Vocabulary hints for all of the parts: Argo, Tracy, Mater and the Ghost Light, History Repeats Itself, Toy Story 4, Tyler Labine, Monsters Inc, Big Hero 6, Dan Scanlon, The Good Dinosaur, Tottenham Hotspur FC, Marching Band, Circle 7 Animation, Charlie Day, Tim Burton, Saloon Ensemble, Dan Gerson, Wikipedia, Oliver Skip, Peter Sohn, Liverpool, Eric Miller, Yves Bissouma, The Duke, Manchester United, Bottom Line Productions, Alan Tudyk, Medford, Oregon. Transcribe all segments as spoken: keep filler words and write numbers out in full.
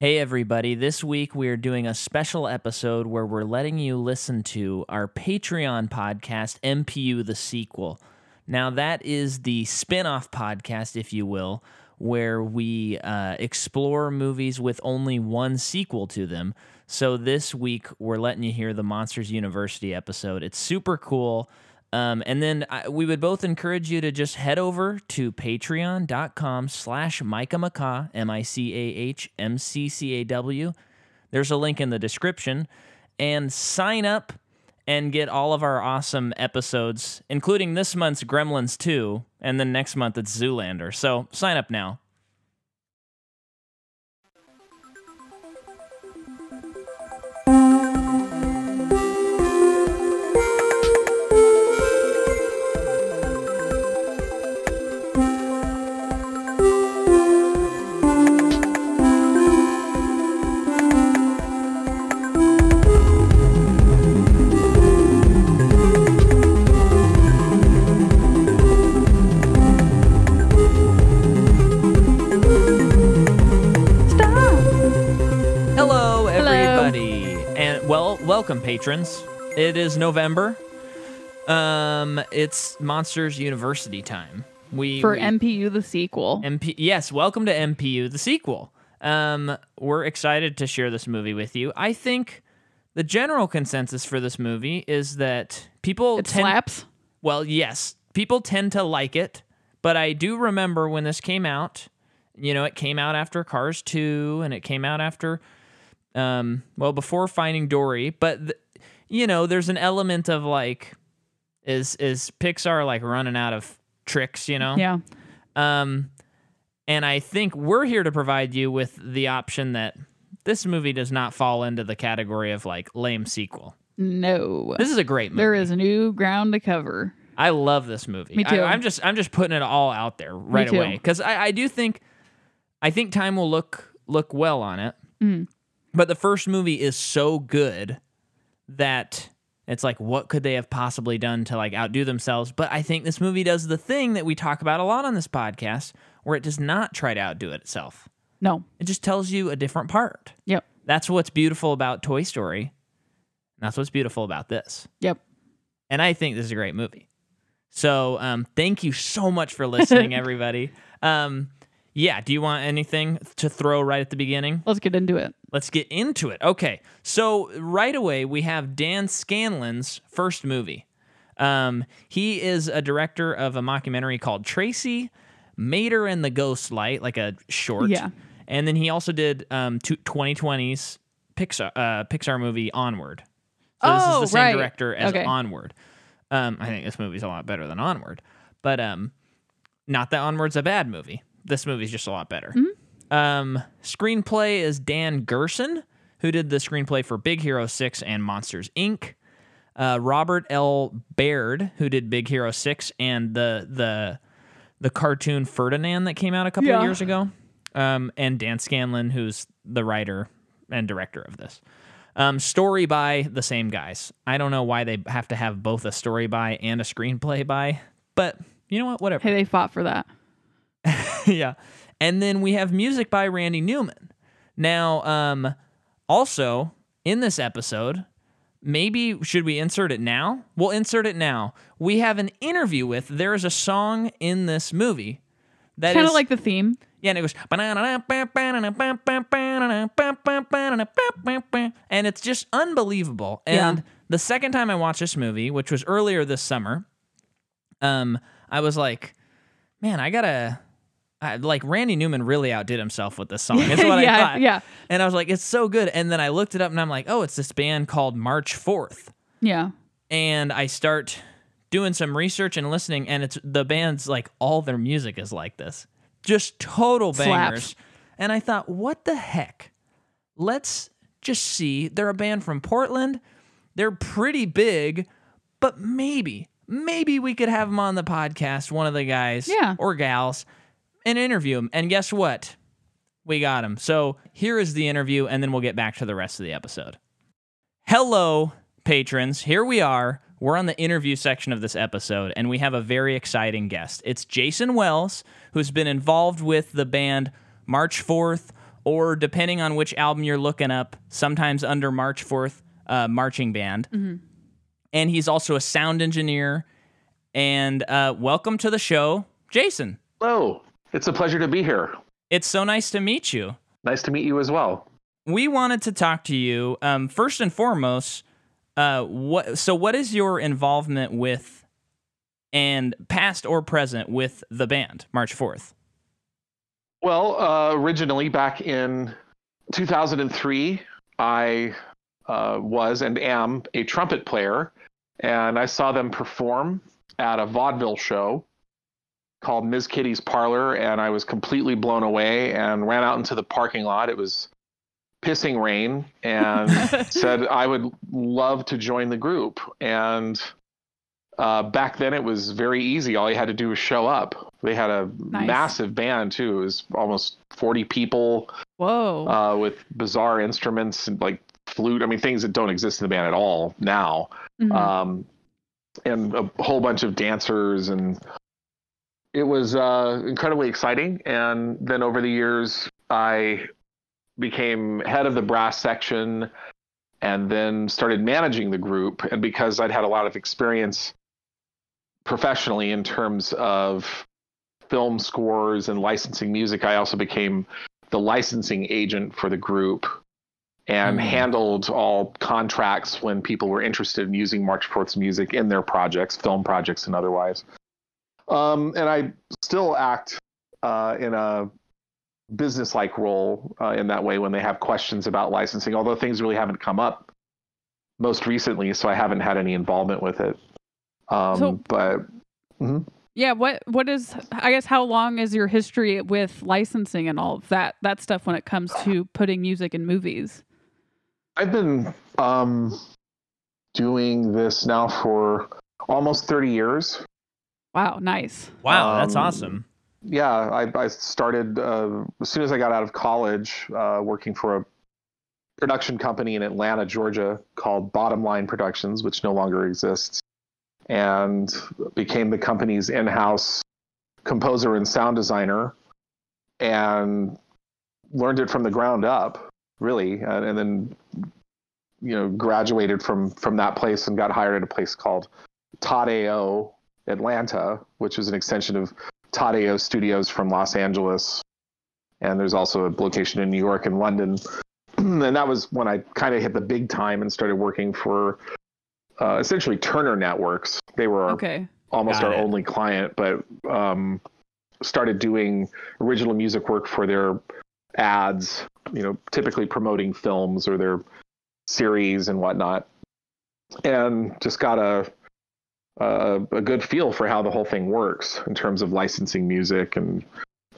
Hey everybody, this week we are doing a special episode where we're letting you listen to our Patreon podcast, M P U the Sequel. Now that is the spin-off podcast, if you will, where we uh, explore movies with only one sequel to them. So this week we're letting you hear the Monsters University episode. It's super cool. Um, and then I, we would both encourage you to just head over to patreon.com slash Micah McCaw, M I C A H M C C A W. There's a link in the description. And sign up and get all of our awesome episodes, including this month's Gremlins two, and then next month it's Zoolander. So sign up now. Welcome, patrons. It is November. Um, it's Monsters University time. We for we, M P U the sequel. M P, yes, welcome to M P U the sequel. Um, we're excited to share this movie with you. I think the general consensus for this movie is that people it tend, slaps. Well, yes, people tend to like it, but I do remember when this came out. You know, it came out after Cars two, and it came out after. Um, well, before Finding Dory, but, th you know, there's an element of, like, is is Pixar, like, running out of tricks, you know? Yeah. Um, and I think we're here to provide you with the option that this movie does not fall into the category of, like, lame sequel. No. This is a great movie. There is new ground to cover. I love this movie. Me too. I, I'm, just, I'm just putting it all out there right away. Because I, I do think, I think time will look, look well on it. Mm. But the first movie is so good that it's like, what could they have possibly done to, like, outdo themselves? But I think this movie does the thing that we talk about a lot on this podcast, where it does not try to outdo it itself. No. It just tells you a different part. Yep. That's what's beautiful about Toy Story. That's what's beautiful about this. Yep. And I think this is a great movie. So um, thank you so much for listening, everybody. Um Yeah, do you want anything to throw right at the beginning? Let's get into it. Let's get into it. Okay, so right away we have Dan Scanlon's first movie. Um, he is a director of a mockumentary called Tracy, Mater and the Ghost Light, like a short. Yeah. And then he also did um, twenty twenty's Pixar, uh, Pixar movie Onward. So oh, this is the same right. director as okay. Onward. Um, I think this movie's a lot better than Onward. But um, not that Onward's a bad movie. This movie's just a lot better. Mm-hmm. Um, screenplay is Dan Gerson, who did the screenplay for Big Hero six and Monsters Incorporated. Uh, Robert L Baird, who did Big Hero six and the the the cartoon Ferdinand that came out a couple yeah. of years ago. Um, and Dan Scanlon, who's the writer and director of this. Um, story by the same guys. I don't know why they have to have both a story by and a screenplay by, but you know what? Whatever. Hey, they fought for that. Yeah. And then we have music by Randy Newman. Now, um, also, in this episode, maybe should we insert it now? We'll insert it now. We have an interview with, there is a song in this movie. That kind of like the theme. Yeah, and it goes, and it's just unbelievable. And yeah. the second time I watched this movie, which was earlier this summer, um, I was like, man, I gotta... I, like, Randy Newman really outdid himself with this song. That's what yeah, I thought. Yeah. And I was like, it's so good. And then I looked it up, and I'm like, oh, it's this band called March Fourth. Yeah. And I start doing some research and listening, and it's the band's, like, all their music is like this. Just total bangers. Slaps. And I thought, what the heck? Let's just see. They're a band from Portland. They're pretty big, but maybe, maybe we could have them on the podcast, one of the guys yeah. or gals, and interview him. And guess what? We got him. So here is the interview, and then we'll get back to the rest of the episode. Hello, patrons. Here we are. We're on the interview section of this episode, and we have a very exciting guest. It's Jason Wells, who's been involved with the band March Fourth, or depending on which album you're looking up, sometimes under March fourth, uh, Marching Band. Mm-hmm. And he's also a sound engineer. And uh, welcome to the show, Jason. Hello. It's a pleasure to be here. It's so nice to meet you. Nice to meet you as well. We wanted to talk to you, um, first and foremost, uh, what, so what is your involvement with, and past or present, with the band, March fourth? Well, uh, originally, back in two thousand three, I uh, was and am a trumpet player, and I saw them perform at a vaudeville show called Miz Kitty's Parlor, and I was completely blown away and ran out into the parking lot. It was pissing rain, and said I would love to join the group. And uh, back then it was very easy. All you had to do was show up. They had a nice. massive band too. It was almost forty people. Whoa! Uh, with bizarre instruments and like flute. I mean, things that don't exist in the band at all now. Mm-hmm. Um, and a whole bunch of dancers, and it was uh, incredibly exciting. And then over the years, I became head of the brass section and then started managing the group. And because I'd had a lot of experience professionally in terms of film scores and licensing music, I also became the licensing agent for the group and mm-hmm. handled all contracts when people were interested in using March fourth's music in their projects, film projects and otherwise. Um, and I still act uh, in a business-like role uh, in that way when they have questions about licensing, although things really haven't come up most recently, so I haven't had any involvement with it. Um, so, but mm-hmm. yeah, what what is, I guess, how long is your history with licensing and all of that, that stuff when it comes to putting music in movies? I've been um, doing this now for almost thirty years. Wow, nice. Wow, that's um, awesome. Yeah, I, I started uh, as soon as I got out of college uh, working for a production company in Atlanta, Georgia called Bottom Line Productions, which no longer exists, and became the company's in-house composer and sound designer and learned it from the ground up, really, and, and then you know graduated from, from that place and got hired at a place called Taddeo, Atlanta, which is an extension of Taddeo Studios from Los Angeles, and there's also a location in New York and London. And that was when I kind of hit the big time and started working for uh, essentially Turner Networks. They were our, okay. almost Got our it. only client, but um, started doing original music work for their ads, you know, typically promoting films or their series and whatnot, and just got a Uh, a good feel for how the whole thing works in terms of licensing music and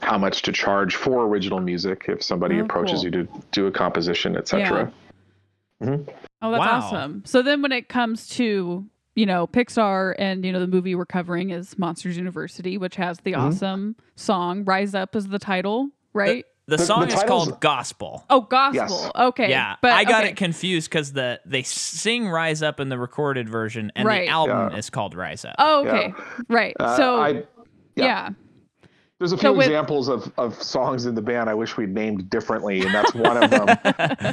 how much to charge for original music if somebody oh, approaches cool. you to do a composition, et cetera. Yeah. Mm-hmm. Oh, that's wow. awesome. So then when it comes to, you know, Pixar and, you know, the movie we're covering is Monsters University, which has the mm-hmm. awesome song, Rise Up is the title, right? The, the, the song the is called Gospel. Oh, Gospel. Yes. Okay. Yeah, but, I got okay. it confused because the they sing Rise Up in the recorded version, and right. the album yeah. is called Rise Up. Oh, okay. Yeah. Right. Uh, so, I, yeah. yeah. There's a few so with, examples of, of songs in the band I wish we'd named differently, and that's one of them.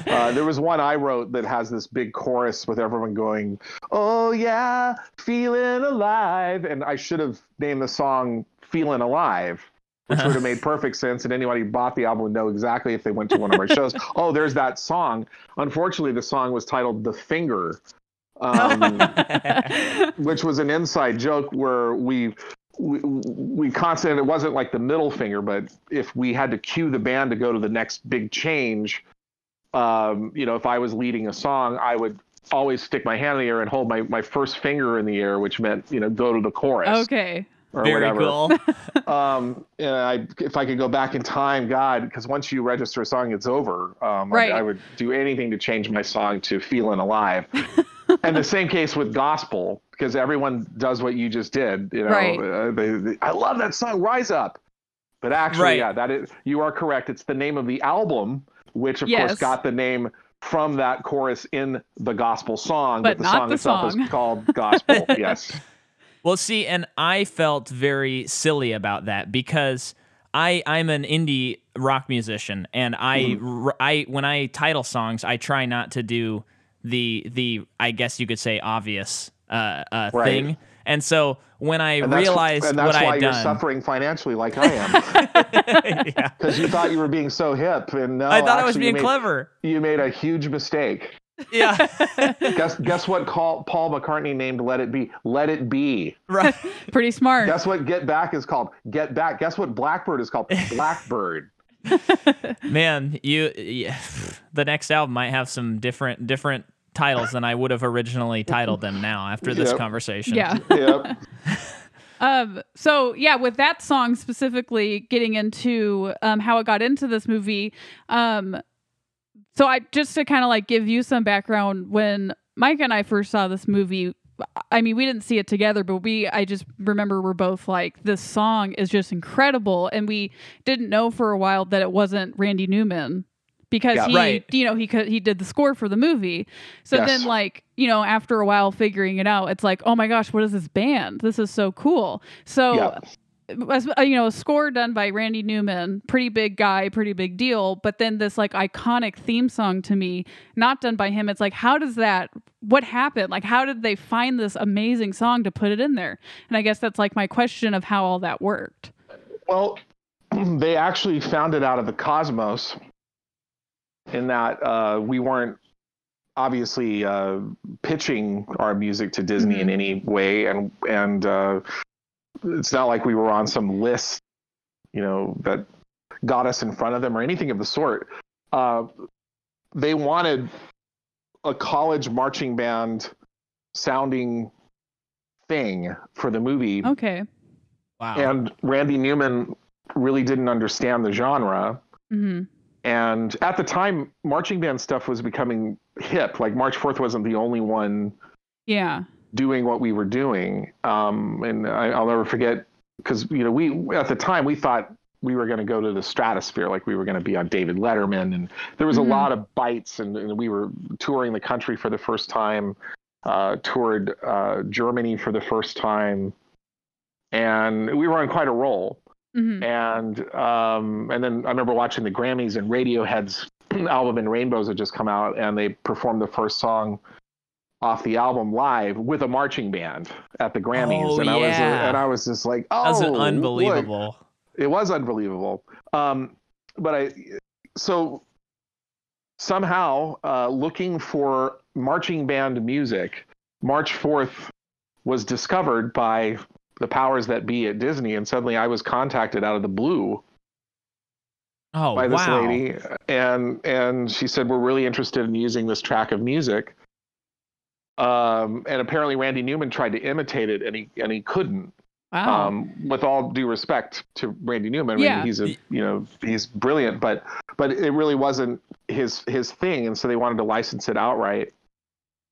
uh, there was one I wrote that has this big chorus with everyone going, oh, yeah, feeling alive. And I should have named the song Feeling Alive, which would have made perfect sense, and anybody who bought the album would know exactly if they went to one of our shows. Oh, there's that song. Unfortunately, the song was titled The Finger, um, which was an inside joke where we, we, we constantly, it wasn't like the middle finger, but if we had to cue the band to go to the next big change, um, you know, if I was leading a song, I would always stick my hand in the air and hold my, my first finger in the air, which meant, you know, go to the chorus. Okay. Or Very whatever. cool. um, and I, if I could go back in time, God, because once you register a song, it's over. Um, right. I, I would do anything to change my song to Feeling Alive. And the same case with Gospel, because everyone does what you just did. You know, right. uh, they, they, I love that song, Rise Up. But actually, right. yeah, that is, you are correct. It's the name of the album, which of yes. course got the name from that chorus in the Gospel song. But, but the not song the itself song. is called Gospel. Yes. Well, see, and I felt very silly about that because I I'm an indie rock musician, and I mm. I when I title songs, I try not to do the the I guess you could say obvious uh, uh right. thing. And so when I and realized and what I had done, that's why you're suffering financially, like I am, because yeah. you thought you were being so hip, and no, I thought actually, I was being you made, clever. You made a huge mistake. Yeah. guess guess what? Call, Paul McCartney named "Let It Be." Let it be. Right. Pretty smart. Guess what? Get Back is called Get Back. Guess what? Blackbird is called Blackbird. Man, you. Yeah, the next album might have some different different. titles than I would have originally titled them now after this yep. conversation. Yeah. Yep. um, so yeah, with that song specifically getting into um, how it got into this movie. Um, so I just to kind of like give you some background, when Micah and I first saw this movie, I mean, we didn't see it together, but we, I just remember we're both like, this song is just incredible. And we didn't know for a while that it wasn't Randy Newman. Because yeah, he, right. you know, he could, he did the score for the movie. So yes. then like, you know, after a while figuring it out, it's like, oh my gosh, what is this band? This is so cool. So, yeah. you know, a score done by Randy Newman, pretty big guy, pretty big deal. But then this like iconic theme song to me, not done by him. It's like, how does that, what happened? Like, how did they find this amazing song to put it in there? And I guess that's like my question of how all that worked. Well, they actually found it out of the cosmos. In that uh, we weren't obviously uh, pitching our music to Disney mm-hmm. in any way, and and uh, it's not like we were on some list, you know, that got us in front of them or anything of the sort. Uh, they wanted a college marching band sounding thing for the movie. Okay. Wow. And Randy Newman really didn't understand the genre. Mm-hmm. And at the time, marching band stuff was becoming hip. Like March Fourth wasn't the only one yeah. doing what we were doing. Um, and I, I'll never forget, because, you know, we at the time we thought we were going to go to the stratosphere, like we were going to be on David Letterman. And there was mm-hmm. a lot of bites, and, and we were touring the country for the first time, uh, toured uh, Germany for the first time. And we were on quite a roll. Mm-hmm. And um, and then I remember watching the Grammys, and Radiohead's album "In Rainbows" had just come out, and they performed the first song off the album live with a marching band at the Grammys. Oh, and I yeah. was and I was just like, oh, that's unbelievable. Look. It was unbelievable. Um, but I so somehow uh, looking for marching band music, March fourth was discovered by the powers that be at Disney, and suddenly I was contacted out of the blue oh, by this wow. lady, and and she said, we're really interested in using this track of music. Um, and apparently Randy Newman tried to imitate it, and he and he couldn't. Wow. Um, with all due respect to Randy Newman, yeah. I mean, he's a you know he's brilliant, but but it really wasn't his his thing, and so they wanted to license it outright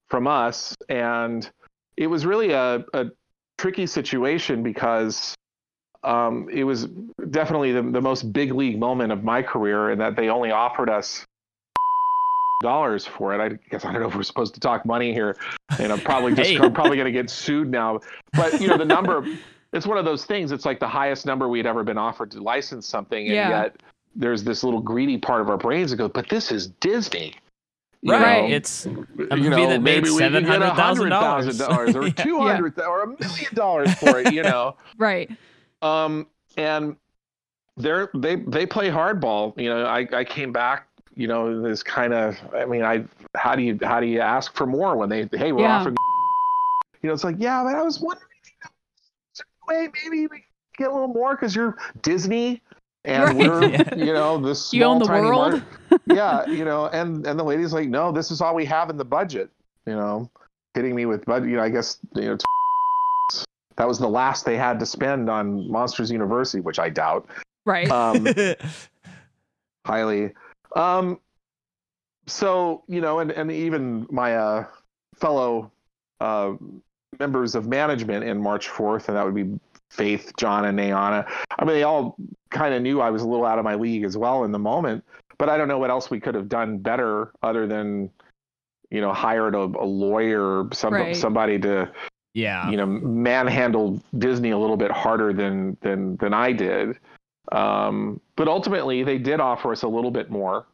from us, and it was really a a tricky situation because um, it was definitely the, the most big league moment of my career, in that they only offered us dollars for it. I guess I don't know if we're supposed to talk money here, and I'm probably just hey. I'm probably going to get sued now. But you know, the number, it's one of those things. It's like the highest number we had ever been offered to license something, and yeah. yet there's this little greedy part of our brains that goes, "But this is Disney." You right, know, it's a movie you know, that made seven hundred thousand dollars or two hundred thousand dollars yeah. or a million dollars for it, you know. Right. Um, and they're, they they play hardball. You know, I, I came back, you know, this kind of, I mean, I how do you how do you ask for more when they, hey, we're yeah. offering, you know, it's like, yeah, but I was wondering, wait, maybe we get a little more because you're Disney. And right. we're, yeah. you know, this small, you own the tiny world. Market. Yeah, you know, and, and the lady's like, no, this is all we have in the budget, you know, hitting me with budget. You know, I guess, you know, that was the last they had to spend on Monsters University, which I doubt. Right. Um, highly. Um, so, you know, and, and even my uh, fellow uh, members of management in March fourth, and that would be Faith, John, and Nayana. I mean, they all kind of knew I was a little out of my league as well in the moment, but I don't know what else we could have done better other than, you know, hired a, a lawyer, some, right. somebody to, yeah, you know, manhandle Disney a little bit harder than than than I did. Um, but ultimately, they did offer us a little bit more.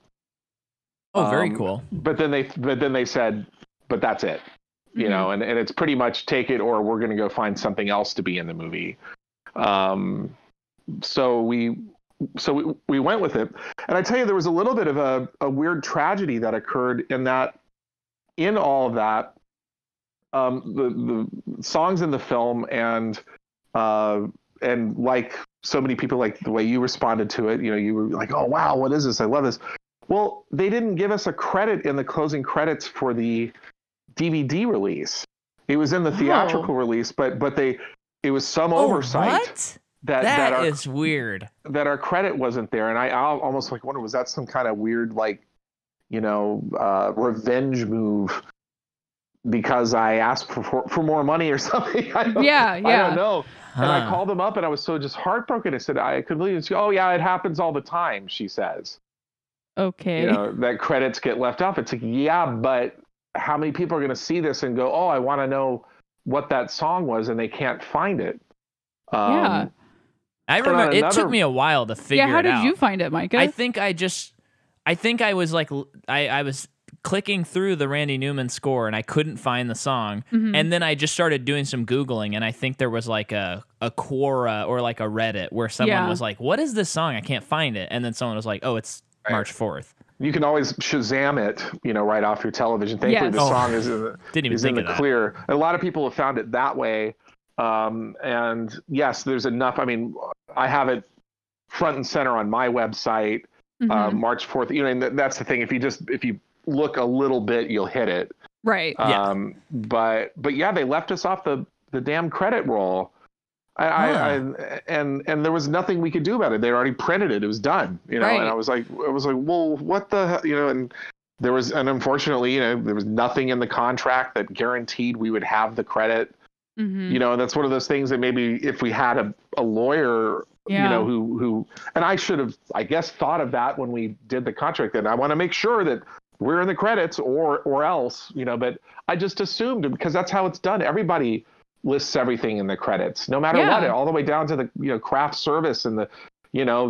Oh, very um, cool. But then they, but then they said, but that's it, you mm-hmm. know, and, and it's pretty much take it or we're going to go find something else to be in the movie. Um, so we, so we, we went with it. And I tell you, there was a little bit of a, a weird tragedy that occurred in that, in all of that, um, the, the songs in the film and, uh, and like so many people, like the way you responded to it, you know, you were like, oh, wow, what is this? I love this. Well, they didn't give us a credit in the closing credits for the D V D release. It was in the theatrical oh. release, but but they it was some oh, oversight what? that that, that our, is weird that our credit wasn't there. And I, I almost like wonder, was that some kind of weird, like, you know, uh, revenge move because I asked for for, for more money or something? I don't, yeah, yeah. I don't know. Huh. And I called them up, and I was so just heartbroken. I said, I could believe it. She, oh yeah, it happens all the time. She says. Okay. You know, that credits get left off. It's like, yeah, but how many people are going to see this and go, oh, I want to know what that song was, and they can't find it. Um, yeah. I remember another... it took me a while to figure it out. Yeah, how did out. you find it, Micah? I think I just, I think I was like, I, I was clicking through the Randy Newman score, and I couldn't find the song. Mm-hmm. And then I just started doing some Googling, and I think there was like a, a Quora or like a Reddit where someone yeah. was like, what is this song? I can't find it. And then someone was like, oh, it's Right. March fourth. You can always Shazam it, you know, right off your television. Thankfully, yes. the oh, song is in the, didn't is in the clear. That. A lot of people have found it that way. Um, and yes, there's enough. I mean, I have it front and center on my website, mm-hmm. uh, March fourth. You know, and th- that's the thing. If you just, if you look a little bit, you'll hit it. Right. Um, yeah. But, but yeah, they left us off the, the damn credit roll. I, huh. I, I and and there was nothing we could do about it. They already printed it. It was done, you know. Right. And I was like, I was like, well, what the hell, you know? And there was, and unfortunately, you know, there was nothing in the contract that guaranteed we would have the credit, mm-hmm. you know. And that's one of those things that maybe if we had a, a lawyer, yeah. you know, who who, and I should have, I guess, thought of that when we did the contract. And I want to make sure that we're in the credits, or or else, you know. But I just assumed, because that's how it's done. Everybody lists everything in the credits, no matter yeah. what, all the way down to the, you know, craft service and the, you know,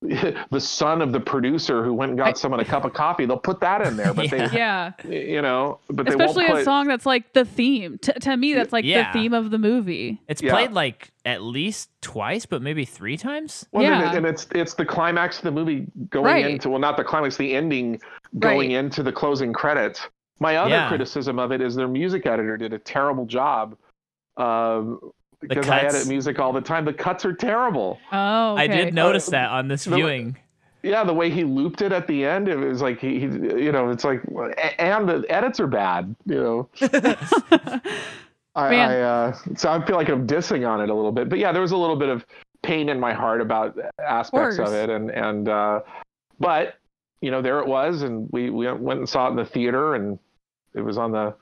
the the son of the producer who went and got I, someone a cup of coffee. They'll put that in there, but yeah. they, yeah, you know, but especially they won't a song that's like the theme. T- to me, that's like yeah. the theme of the movie. It's yeah. played like at least twice, but maybe three times. Well, yeah, and it's it's the climax of the movie going right. into well, not the climax, the ending going right. into the closing credits. My other yeah. criticism of it is their music editor did a terrible job. Um, uh, because I edit music all the time. The cuts are terrible. Oh, okay. I did notice uh, that on this the, viewing. Yeah, the way he looped it at the end, it was like he, he you know, it's like, and the edits are bad, you know. I, I uh, so I feel like I'm dissing on it a little bit, but yeah, there was a little bit of pain in my heart about aspects of, of it, and and uh, but you know, there it was, and we we went and saw it in the theater, and it was on the.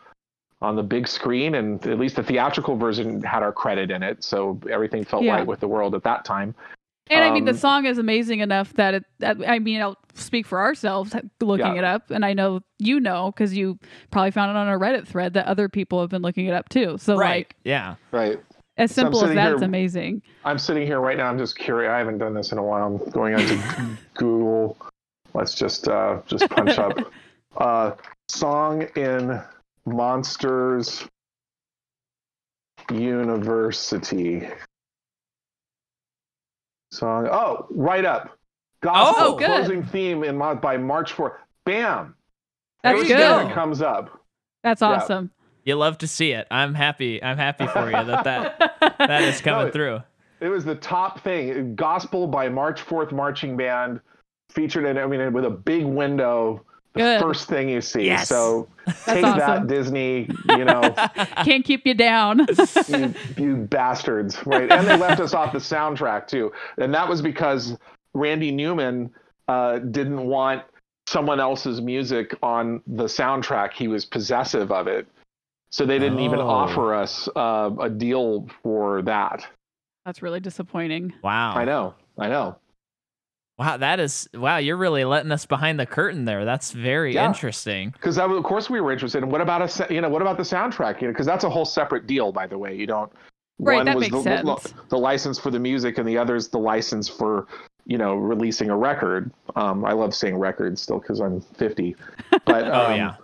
on the big screen, and at least the theatrical version had our credit in it. So everything felt yeah. right with the world at that time. And um, I mean, the song is amazing enough that it, I mean, I'll speak for ourselves looking yeah. it up. And I know, you know, cause you probably found it on a Reddit thread that other people have been looking it up too. So right. like, yeah, right. As simple so as that, here, it's amazing. I'm sitting here right now. I'm just curious. I haven't done this in a while. I'm going on to Google. Let's just, uh, just punch up, uh, song in Monsters University song. Oh, Right Up. Gospel oh, closing theme in by March fourth. Bam. That's First good. It comes up. That's awesome. Yeah. You love to see it. I'm happy. I'm happy for you that that, that is coming no, it, through. It was the top thing. Gospel by March fourth Marching Band featured in, I mean, with a big window. The Good. first thing you see. Yes. So take awesome. that, Disney, you know. Can't keep you down. you, you bastards. Right. And they left us off the soundtrack too. And that was because Randy Newman uh, didn't want someone else's music on the soundtrack. He was possessive of it. So they didn't oh. even offer us uh, a deal for that. That's really disappointing. Wow. I know. I know. Wow, that is wow! You're really letting us behind the curtain there. That's very yeah. interesting. Because of course we were interested in what about a you know what about the soundtrack? You know, because that's a whole separate deal, by the way. You don't Right, one that was makes the, sense. the license for the music, and the other's the license for, you know, releasing a record. Um, I love saying record still because I'm fifty. But oh, um, yeah.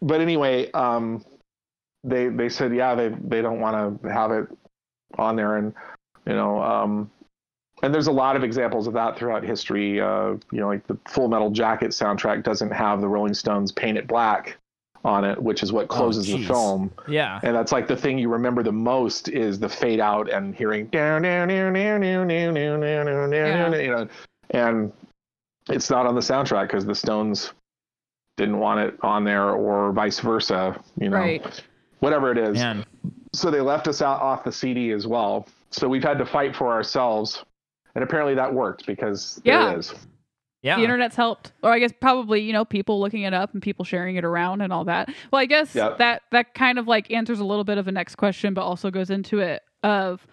But anyway, um, they they said yeah they they don't want to have it on there, and you know, um, and there's a lot of examples of that throughout history. Uh, you know, like the Full Metal Jacket soundtrack doesn't have the Rolling Stones' "Paint It Black" on it, which is what closes oh, the film. Yeah. And that's like the thing you remember the most is the fade out and hearing down down down down down down down down down, you know. And it's not on the soundtrack because the Stones didn't want it on there, or vice versa, you know. Right. Whatever it is. Man. So they left us out off the C D as well. So we've had to fight for ourselves. And apparently that worked because yeah. it is. Yeah. The internet's helped. Or I guess probably, you know, people looking it up and people sharing it around and all that. Well, I guess yep. that that kind of like answers a little bit of a next question, but also goes into it of,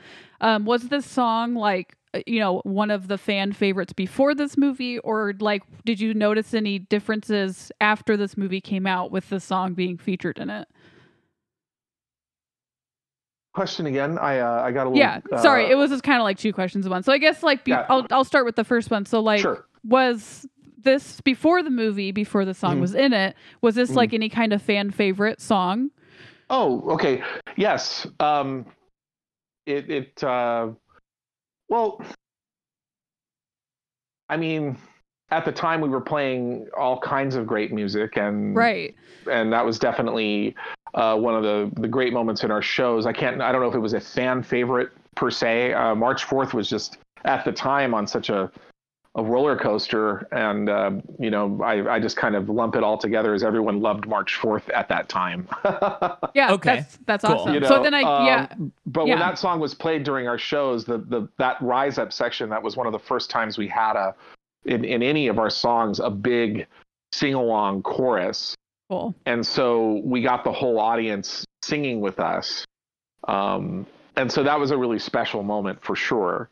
um, was this song like, you know, one of the fan favorites before this movie? Or like, did you notice any differences after this movie came out with the song being featured in it? Question again. I uh, I got a little... Yeah, sorry. Uh, it was just kind of like two questions in one. So I guess like, be- yeah. I'll, I'll start with the first one. So like... Sure. Was this before the movie, before the song mm. was in it, was this mm. like any kind of fan favorite song? Oh, okay. Yes. Um, it, it, uh, well, I mean, at the time we were playing all kinds of great music, and, right. and that was definitely, uh, one of the, the great moments in our shows. I can't, I don't know if it was a fan favorite per se. Uh, March fourth was just at the time on such a, a roller coaster, and uh, you know, I, I just kind of lump it all together as everyone loved March fourth at that time. yeah, okay, that's, that's cool. awesome. You know, so then I yeah, um, but yeah. when that song was played during our shows, the the that Rise Up section, that was one of the first times we had a in, in any of our songs a big sing along chorus. Cool. And so we got the whole audience singing with us, um, and so that was a really special moment for sure.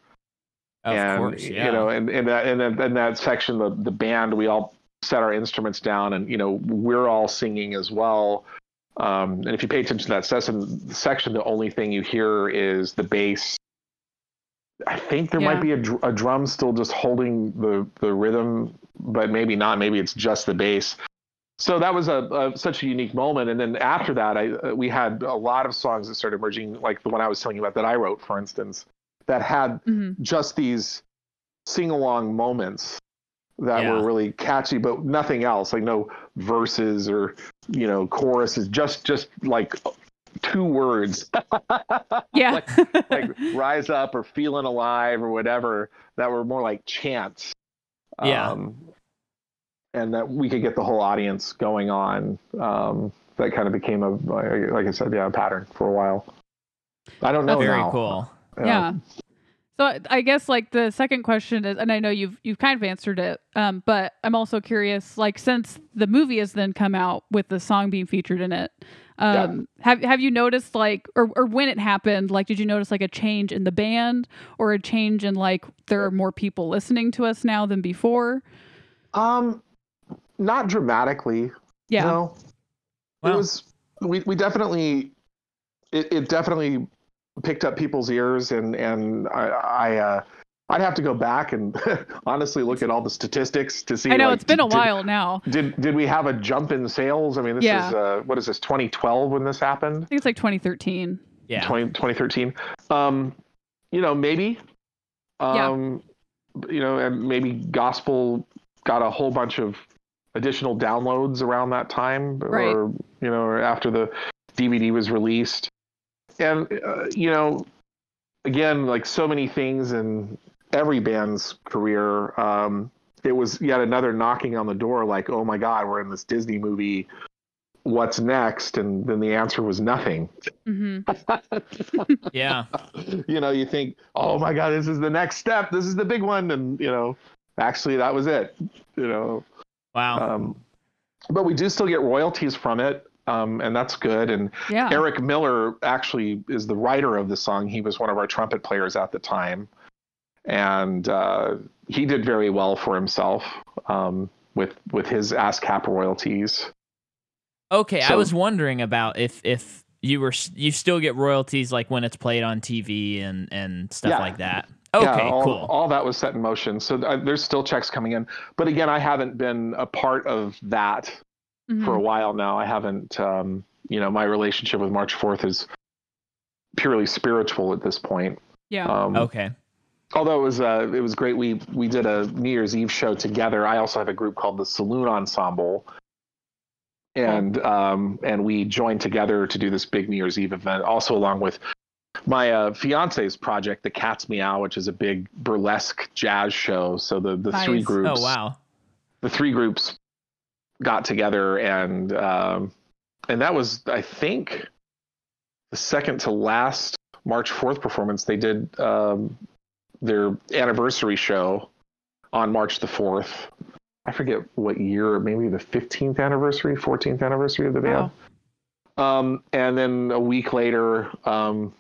Of and, course, yeah. you know, and, and, that, and, that, and that section, the, the band, we all set our instruments down and, you know, we're all singing as well. Um, and if you pay attention to that session, section, the only thing you hear is the bass. I think there yeah. might be a, dr- a drum still just holding the, the rhythm, but maybe not. Maybe it's just the bass. So that was a, a such a unique moment. And then after that, I we had a lot of songs that started emerging, like the one I was telling you about that I wrote, for instance, that had mm-hmm. just these sing-along moments that yeah. were really catchy, but nothing else, like no verses or, you know, choruses, just just like two words. yeah. like, like Rise Up or Feeling Alive or whatever, that were more like chants. Yeah. Um, and that we could get the whole audience going on. Um, that kind of became a, like I said, yeah, a pattern for a while. I don't know. That's very now. cool. Yeah. So I guess like the second question is, and I know you've, you've kind of answered it, um, but I'm also curious, like since the movie has then come out with the song being featured in it, um, yeah. have, have you noticed like, or, or when it happened, like, did you notice like a change in the band or a change in like, there are more people listening to us now than before? Um, not dramatically. Yeah. No. Wow. It was, we, we definitely, it, it definitely picked up people's ears, and and I, I uh, I'd have to go back and honestly look at all the statistics to see. I know like, it's been a did, while now. Did did we have a jump in sales? I mean, this yeah. is uh, what is this twenty twelve when this happened? I think it's like twenty thirteen. Yeah, twenty, twenty thirteen. Um, you know, maybe. Um, yeah. You know, and maybe Gospel got a whole bunch of additional downloads around that time, right. or you know, or after the D V D was released. And, uh, you know, again, like so many things in every band's career, um, it was yet another knocking on the door like, oh, my God, we're in this Disney movie. What's next? And then the answer was nothing. Mm-hmm. yeah. You know, you think, oh, my God, this is the next step. This is the big one. And, you know, actually, that was it. You know. Wow. Um, but we do still get royalties from it. Um, and that's good. And yeah. Eric Miller actually is the writer of the song. He was one of our trumpet players at the time. And uh, he did very well for himself um, with with his ASCAP royalties. Okay, so, I was wondering about if, if you were you still get royalties like when it's played on T V and and stuff yeah. like that. Okay, yeah, all, cool. All that was set in motion, so th there's still checks coming in. But again, I haven't been a part of that mm-hmm. for a while now. I haven't. Um, you know, my relationship with March Fourth is purely spiritual at this point. Yeah. Um, okay. Although it was uh, it was great. We we did a New Year's Eve show together. I also have a group called the Saloon Ensemble. And um, and we joined together to do this big New Year's Eve event, also along with my uh, fiance's project, The Cat's Meow, which is a big burlesque jazz show. So the, the nice. three groups, oh, wow. the three groups got together, and um, and that was, I think, the second to last March fourth performance. They did um, their anniversary show on March the fourth. I forget what year, maybe the fifteenth anniversary, fourteenth anniversary of the band. Wow. Um, and then a week later, um,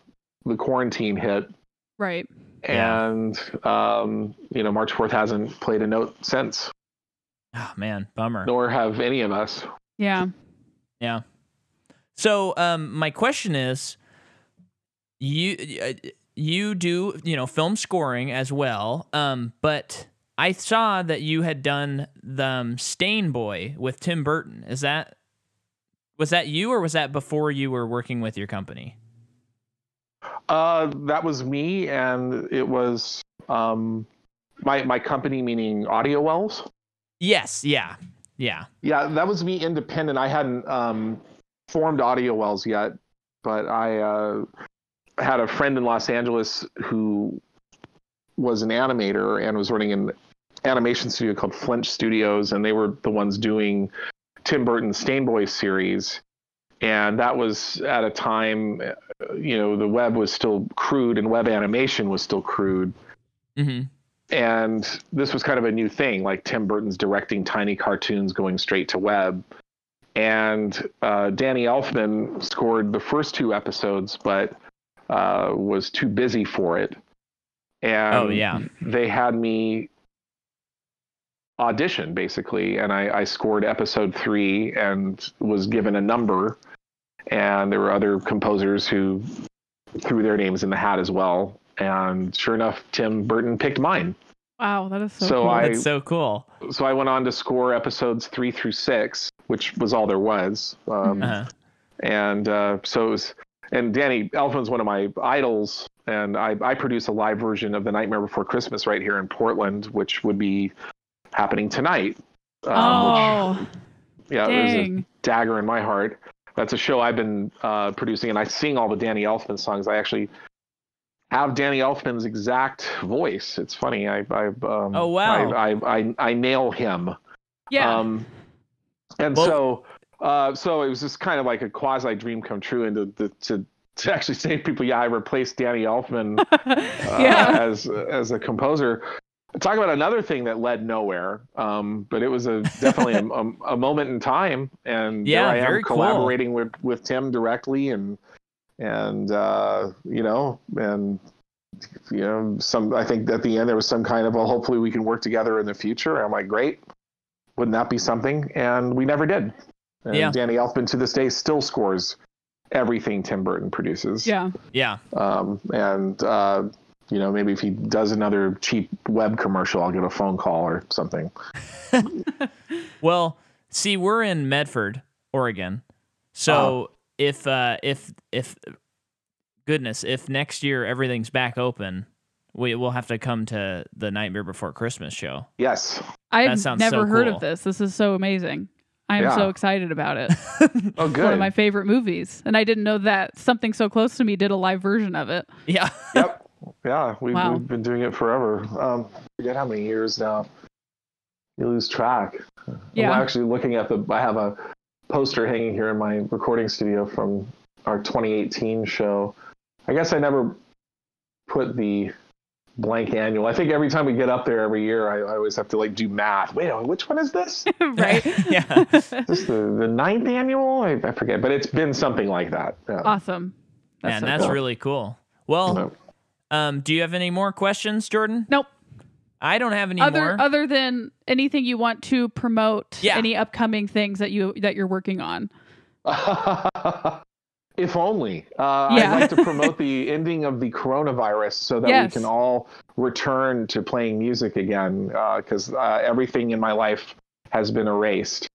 the quarantine hit. Right. And, yeah. um, you know, March fourth hasn't played a note since. Oh, man. Bummer. Nor have any of us. Yeah. Yeah. So um, my question is, you, you do, you know, film scoring as well, um, but... I saw that you had done the um, Stain Boy with Tim Burton. Is that, was that you, or was that before you were working with your company? Uh, that was me, and it was um, my my company, meaning Audio Wells. Yes, yeah, yeah, yeah. That was me, independent. I hadn't um, formed Audio Wells yet, but I uh, had a friend in Los Angeles who was an animator and was running an animation studio called Flinch Studios, and they were the ones doing Tim Burton's Stain Boy series. And that was at a time, you know, the web was still crude and web animation was still crude. Mm-hmm. And this was kind of a new thing, like Tim Burton's directing tiny cartoons going straight to web. And uh, Danny Elfman scored the first two episodes, but uh, was too busy for it. And oh, yeah. they had me audition, basically, and I, I scored episode three and was given a number. And there were other composers who threw their names in the hat as well. And sure enough, Tim Burton picked mine. Wow, that is so, so cool. I, That's so cool. So I went on to score episodes three through six, which was all there was. Um, uh-huh. And uh, so it was... And Danny Elfman's one of my idols, and I, I produce a live version of The Nightmare Before Christmas right here in Portland, which would be happening tonight. Um, oh, which, yeah, dang. There's a dagger in my heart. That's a show I've been uh, producing, and I sing all the Danny Elfman songs. I actually have Danny Elfman's exact voice. It's funny. I, I um, oh wow, I, I I I nail him. Yeah, um, and well, so. Uh, so it was just kind of like a quasi dream come true, and to, to, to actually say to people, yeah, I replaced Danny Elfman uh, yeah. as as a composer. Talk about another thing that led nowhere, um, but it was a definitely a, a, a moment in time, and yeah, there I very am collaborating cool. with with Tim directly, and and uh, you know, and you know, some. I think at the end there was some kind of, well, hopefully we can work together in the future. And I'm like, great, wouldn't that be something? And we never did. And yeah. Danny Elfman to this day still scores everything Tim Burton produces. Yeah. Yeah. Um, and, uh, you know, maybe if he does another cheap web commercial, I'll get a phone call or something. Well, see, we're in Medford, Oregon. So uh, if, uh, if, if, goodness, if next year everything's back open, we will have to come to the Nightmare Before Christmas show. Yes. I've never so heard cool. of this. This is so amazing. I am yeah. so excited about it. Oh, good. One of my favorite movies. And I didn't know that something so close to me did a live version of it. Yeah. Yep. Yeah. We've, wow. we've been doing it forever. Um, I forget how many years now. You lose track. Yeah. I'm actually looking at the, I have a poster hanging here in my recording studio from our twenty eighteen show. I guess I never put the blank annual. I think every time we get up there every year, I, I always have to like do math. Wait, which one is this? Right. Yeah. Is this the, the ninth annual? I, I forget, but it's been something like that. Yeah. Awesome. That's and so that's cool. really cool. Well, no. um, do you have any more questions, Jordan? Nope. I don't have any other, more. Other than anything you want to promote, yeah. any upcoming things that you, that you're working on. If only. Uh, yeah. I'd like to promote the ending of the coronavirus so that yes. we can all return to playing music again, because uh, uh, everything in my life has been erased.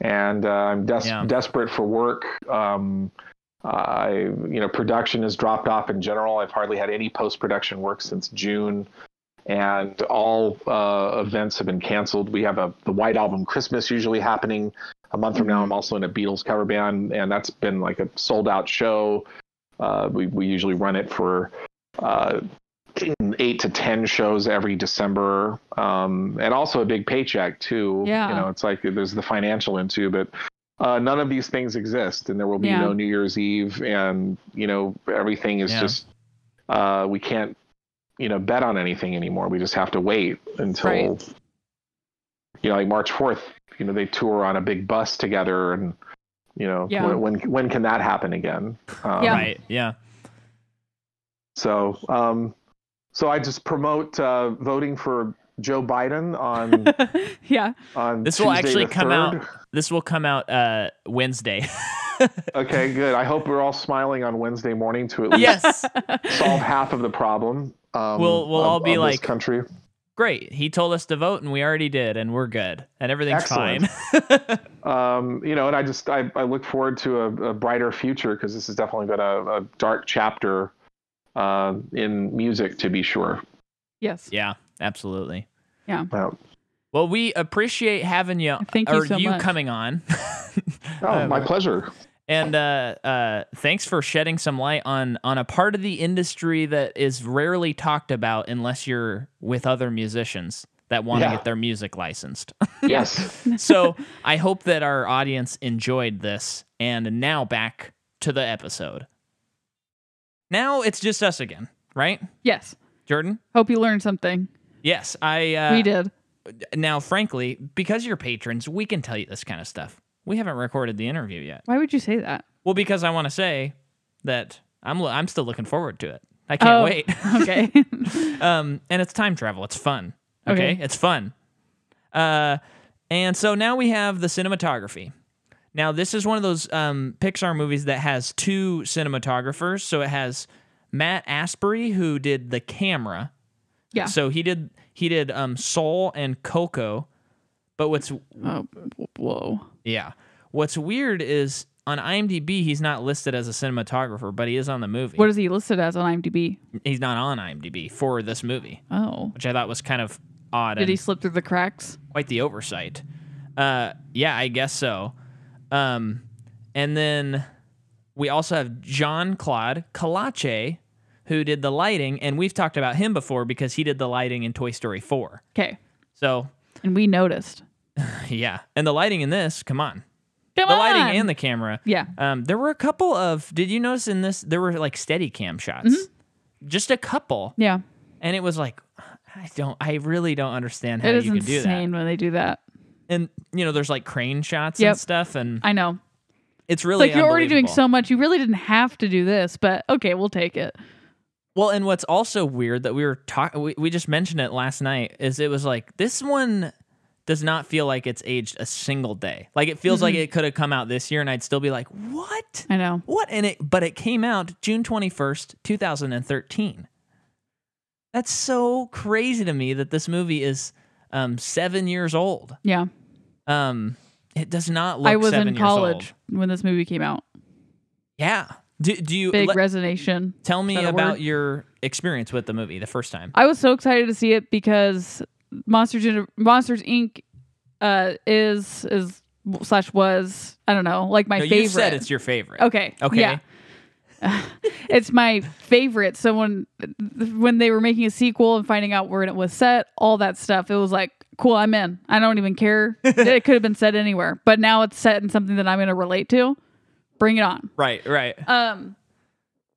And uh, I'm des- yeah. desperate for work. Um, I, you know, production has dropped off in general. I've hardly had any post-production work since June. And all uh, events have been canceled. We have a the White Album Christmas usually happening a month from now. I'm also in a Beatles cover band, and that's been like a sold-out show. Uh, we we usually run it for uh, eight to ten shows every December, um, and also a big paycheck too. Yeah, you know, it's like there's the financial into, but uh, none of these things exist, and there will be yeah. no New Year's Eve, and you know everything is yeah. just uh, we can't. you know, bet on anything anymore. We just have to wait until, right. you know, like March fourth, you know, they tour on a big bus together and, you know, yeah. when, when can that happen again? Um, yeah. Right. Yeah. So, um, so I just promote, uh, voting for Joe Biden on, yeah, on this Tuesday will actually come third. out. This will come out, uh, Wednesday. Okay, good. I hope we're all smiling on Wednesday morning to at least yes. solve half of the problem. Um, we'll we'll of, all be like, country. Great. He told us to vote, and we already did, and we're good, and everything's Excellent. fine. um, you know, and I just I, I look forward to a, a brighter future, because this has definitely been a, a dark chapter uh, in music, to be sure. Yes. Yeah. Absolutely. Yeah. Wow. Well, we appreciate having you. Thank you so you much. coming on. Oh, my pleasure. And uh, uh, thanks for shedding some light on on a part of the industry that is rarely talked about unless you're with other musicians that want to yeah. get their music licensed. Yes. So I hope that our audience enjoyed this. And now back to the episode. Now it's just us again, right? Yes. Jordan? Hope you learned something. Yes, I... Uh, we did. Now, frankly, because you're patrons, we can tell you this kind of stuff. We haven't recorded the interview yet. Why would you say that? Well, because I want to say that I'm I'm still looking forward to it. I can't oh, wait. Okay. um, and it's time travel. It's fun. Okay? okay. It's fun. Uh, and so now we have the cinematography. Now, this is one of those um, Pixar movies that has two cinematographers. So it has Matt Asbury, who did the camera. Yeah. So he did he did um, Soul and Coco. But what's... Oh, whoa. Yeah. What's weird is on IMDb, he's not listed as a cinematographer, but he is on the movie. What is he listed as on IMDb? He's not on IMDb for this movie. Oh. Which I thought was kind of odd. Did he slip through the cracks? Quite the oversight. Uh, yeah, I guess so. Um, and then we also have Jean-Claude Calache, who did the lighting, and we've talked about him before because he did the lighting in Toy Story four. Okay. So... And we noticed. Yeah. And the lighting in this, come on. Come the on! lighting and the camera. Yeah. Um, there were a couple of, did you notice in this, there were like steady cam shots. Mm-hmm. Just a couple. Yeah. And it was like, I don't, I really don't understand how you can do that. It is insane when they do that. And, you know, there's like crane shots yep. and stuff. And I know. It's really it's like you're already doing so much. You really didn't have to do this, but okay, we'll take it. Well, and what's also weird that we were talking, we, we just mentioned it last night, is it was like, this one does not feel like it's aged a single day. Like, it feels mm-hmm. like it could have come out this year, and I'd still be like, what? I know. What? And it, but it came out June twenty-first, two thousand thirteen. That's so crazy to me that this movie is um, seven years old. Yeah. Um, it does not look seven years old. I was in college when this movie came out. Yeah. Do, do you big let, resonation? Tell me about word? your experience with the movie the first time. I was so excited to see it because Monsters Monsters Incorporated. Uh, is is slash was I don't know like my no, favorite. You said it's your favorite. Okay. Okay. Yeah. It's my favorite. So when when they were making a sequel and finding out where it was set, all that stuff, it was like, cool, I'm in. I don't even care. It could have been set anywhere, but now it's set in something that I'm going to relate to. Bring it on. Right, right. Um,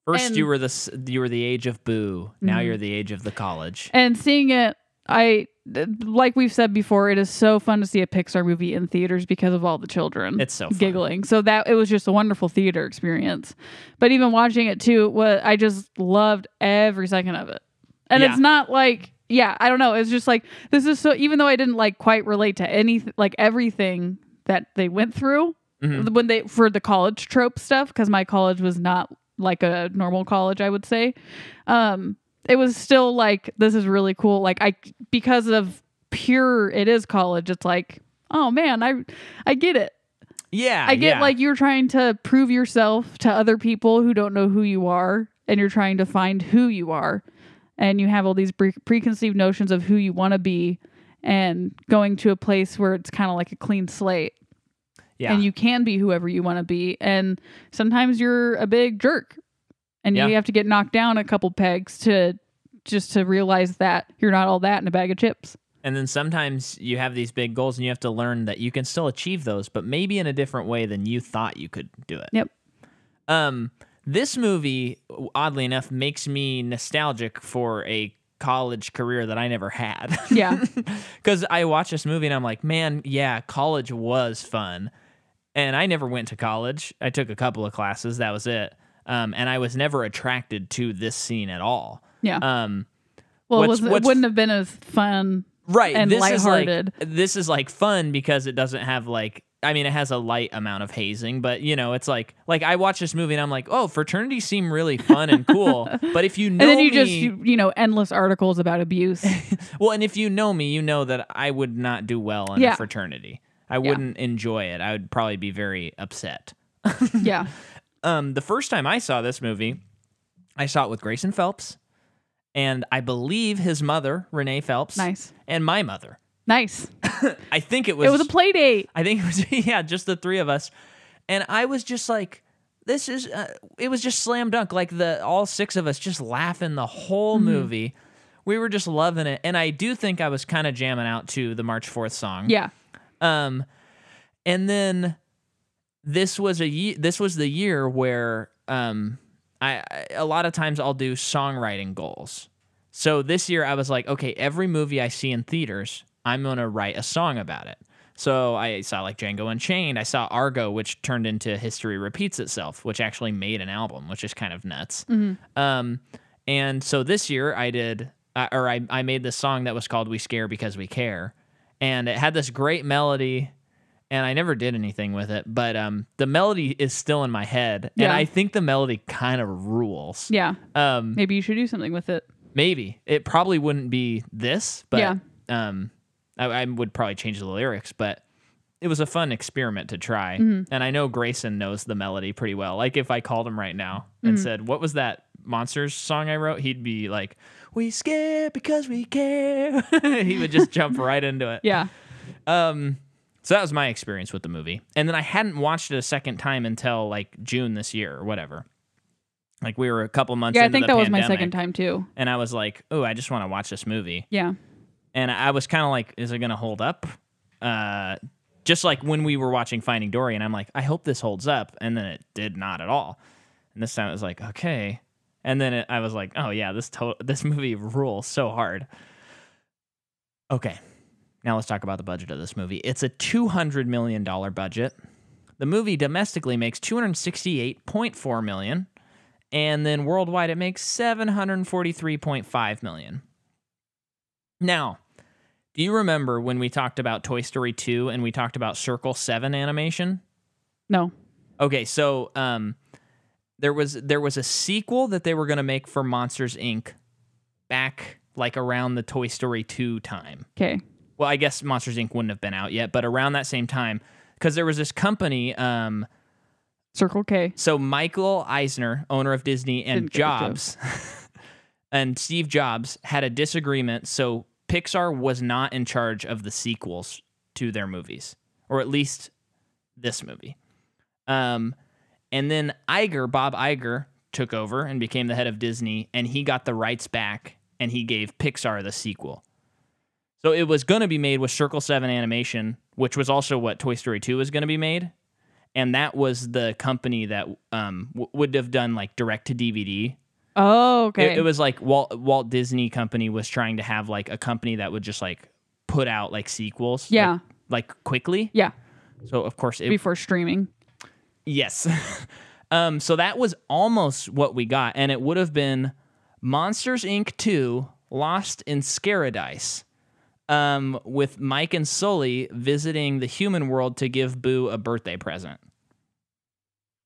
First, you were the you were the age of Boo. Now mm-hmm. you're the age of the college. And seeing it, I like we've said before, it is so fun to see a Pixar movie in theaters because of all the children. It's so fun. Giggling. So that it was just a wonderful theater experience. But even watching it too, was, I just loved every second of it. And yeah. it's not like yeah, I don't know. It's just like this is so. Even though I didn't like quite relate to anything, like everything that they went through. mm-hmm. when they for the college trope stuff, because my college was not like a normal college, I would say. Um, it was still like, this is really cool. Like I, because of pure, it is college. It's like, oh man, I, I get it. Yeah. I get yeah. like you're trying to prove yourself to other people who don't know who you are, and you're trying to find who you are, and you have all these pre- preconceived notions of who you want to be, and going to a place where it's kind of like a clean slate. Yeah. And you can be whoever you want to be. And sometimes you're a big jerk and yeah. you have to get knocked down a couple pegs to just to realize that you're not all that in a bag of chips. And then sometimes you have these big goals and you have to learn that you can still achieve those, but maybe in a different way than you thought you could do it. Yep. Um, this movie, oddly enough, makes me nostalgic for a college career that I never had. Yeah. Because I watch this movie and I'm like, man, yeah, college was fun. And I never went to college. I took a couple of classes. That was it. Um, and I was never attracted to this scene at all. Yeah. Um, well, what's, it, was, what's, it wouldn't have been as fun. Right. And this lighthearted. Is like, this is like fun because it doesn't have like, I mean, it has a light amount of hazing, but you know, it's like, like I watch this movie and I'm like, oh, fraternities seem really fun and cool. But if you know me, and then you me, just, you, you know, endless articles about abuse. Well, and if you know me, you know that I would not do well in yeah. a fraternity. I wouldn't yeah. enjoy it. I would probably be very upset. yeah. Um, the first time I saw this movie, I saw it with Grayson Phelps, and I believe his mother, Renee Phelps. Nice. And my mother. Nice. I think it was... It was a play date. I think it was, yeah, just the three of us. And I was just like, this is... Uh, it was just slam dunk. Like, the all six of us just laughing the whole mm-hmm. movie. We were just loving it. And I do think I was kind of jamming out to the March fourth song. Yeah. Um, and then this was a ye- this was the year where um I, I a lot of times I'll do songwriting goals. So this year I was like, okay, every movie I see in theaters, I'm gonna write a song about it. So I saw like Django Unchained. I saw Argo, which turned into History Repeats Itself, which actually made an album, which is kind of nuts. Mm-hmm. Um, and so this year I did, uh, or I I made this song that was called "We Scare Because We Care." And it had this great melody, and I never did anything with it, but um, the melody is still in my head, yeah. and I think the melody kind of rules. Yeah. Um, maybe you should do something with it. Maybe. It probably wouldn't be this, but yeah. um, I, I would probably change the lyrics, but it was a fun experiment to try, mm-hmm. and I know Grayson knows the melody pretty well. Like, if I called him right now and mm-hmm. said, what was that Monsters song I wrote, he'd be like, we scare because we care. He would just jump right into it. Yeah. Um, so that was my experience with the movie. And then I hadn't watched it a second time until like June this year or whatever. Like we were a couple months into the pandemic. Yeah, I think that was my second time too. And I was like, oh, I just want to watch this movie. Yeah. And I was kind of like, is it going to hold up? Uh, just like when we were watching Finding Dory and I'm like, I hope this holds up. And then it did not at all. And this time it was like, okay. And then it, I was like, oh, yeah, this to- this movie rules so hard. Okay, now let's talk about the budget of this movie. It's a two hundred million dollars budget. The movie domestically makes two hundred sixty-eight point four million dollars, and then worldwide it makes seven hundred forty-three point five million dollars. Now, do you remember when we talked about Toy Story two and we talked about Circle seven Animation? No. Okay, so... um. There was there was a sequel that they were going to make for Monsters Incorporated back like around the Toy Story two time. Okay. Well, I guess Monsters Incorporated wouldn't have been out yet, but around that same time, because there was this company, um, Circle K. So Michael Eisner, owner of Disney, and Jobs, and Steve Jobs had a disagreement. So Pixar was not in charge of the sequels to their movies, or at least this movie. Um. And then Iger, Bob Iger, took over and became the head of Disney, and he got the rights back, and he gave Pixar the sequel. So it was going to be made with Circle seven Animation, which was also what Toy Story two was going to be made, and that was the company that um, w- would have done like direct-to-D V D. Oh, okay. It, it was like Walt, Walt Disney Company was trying to have like a company that would just like put out like sequels. Yeah. Like, like quickly. Yeah. So, of course... it Before streaming. Yes. um, so that was almost what we got, and it would have been Monsters, Incorporated two, Lost in Scaradise, um, with Mike and Sully visiting the human world to give Boo a birthday present.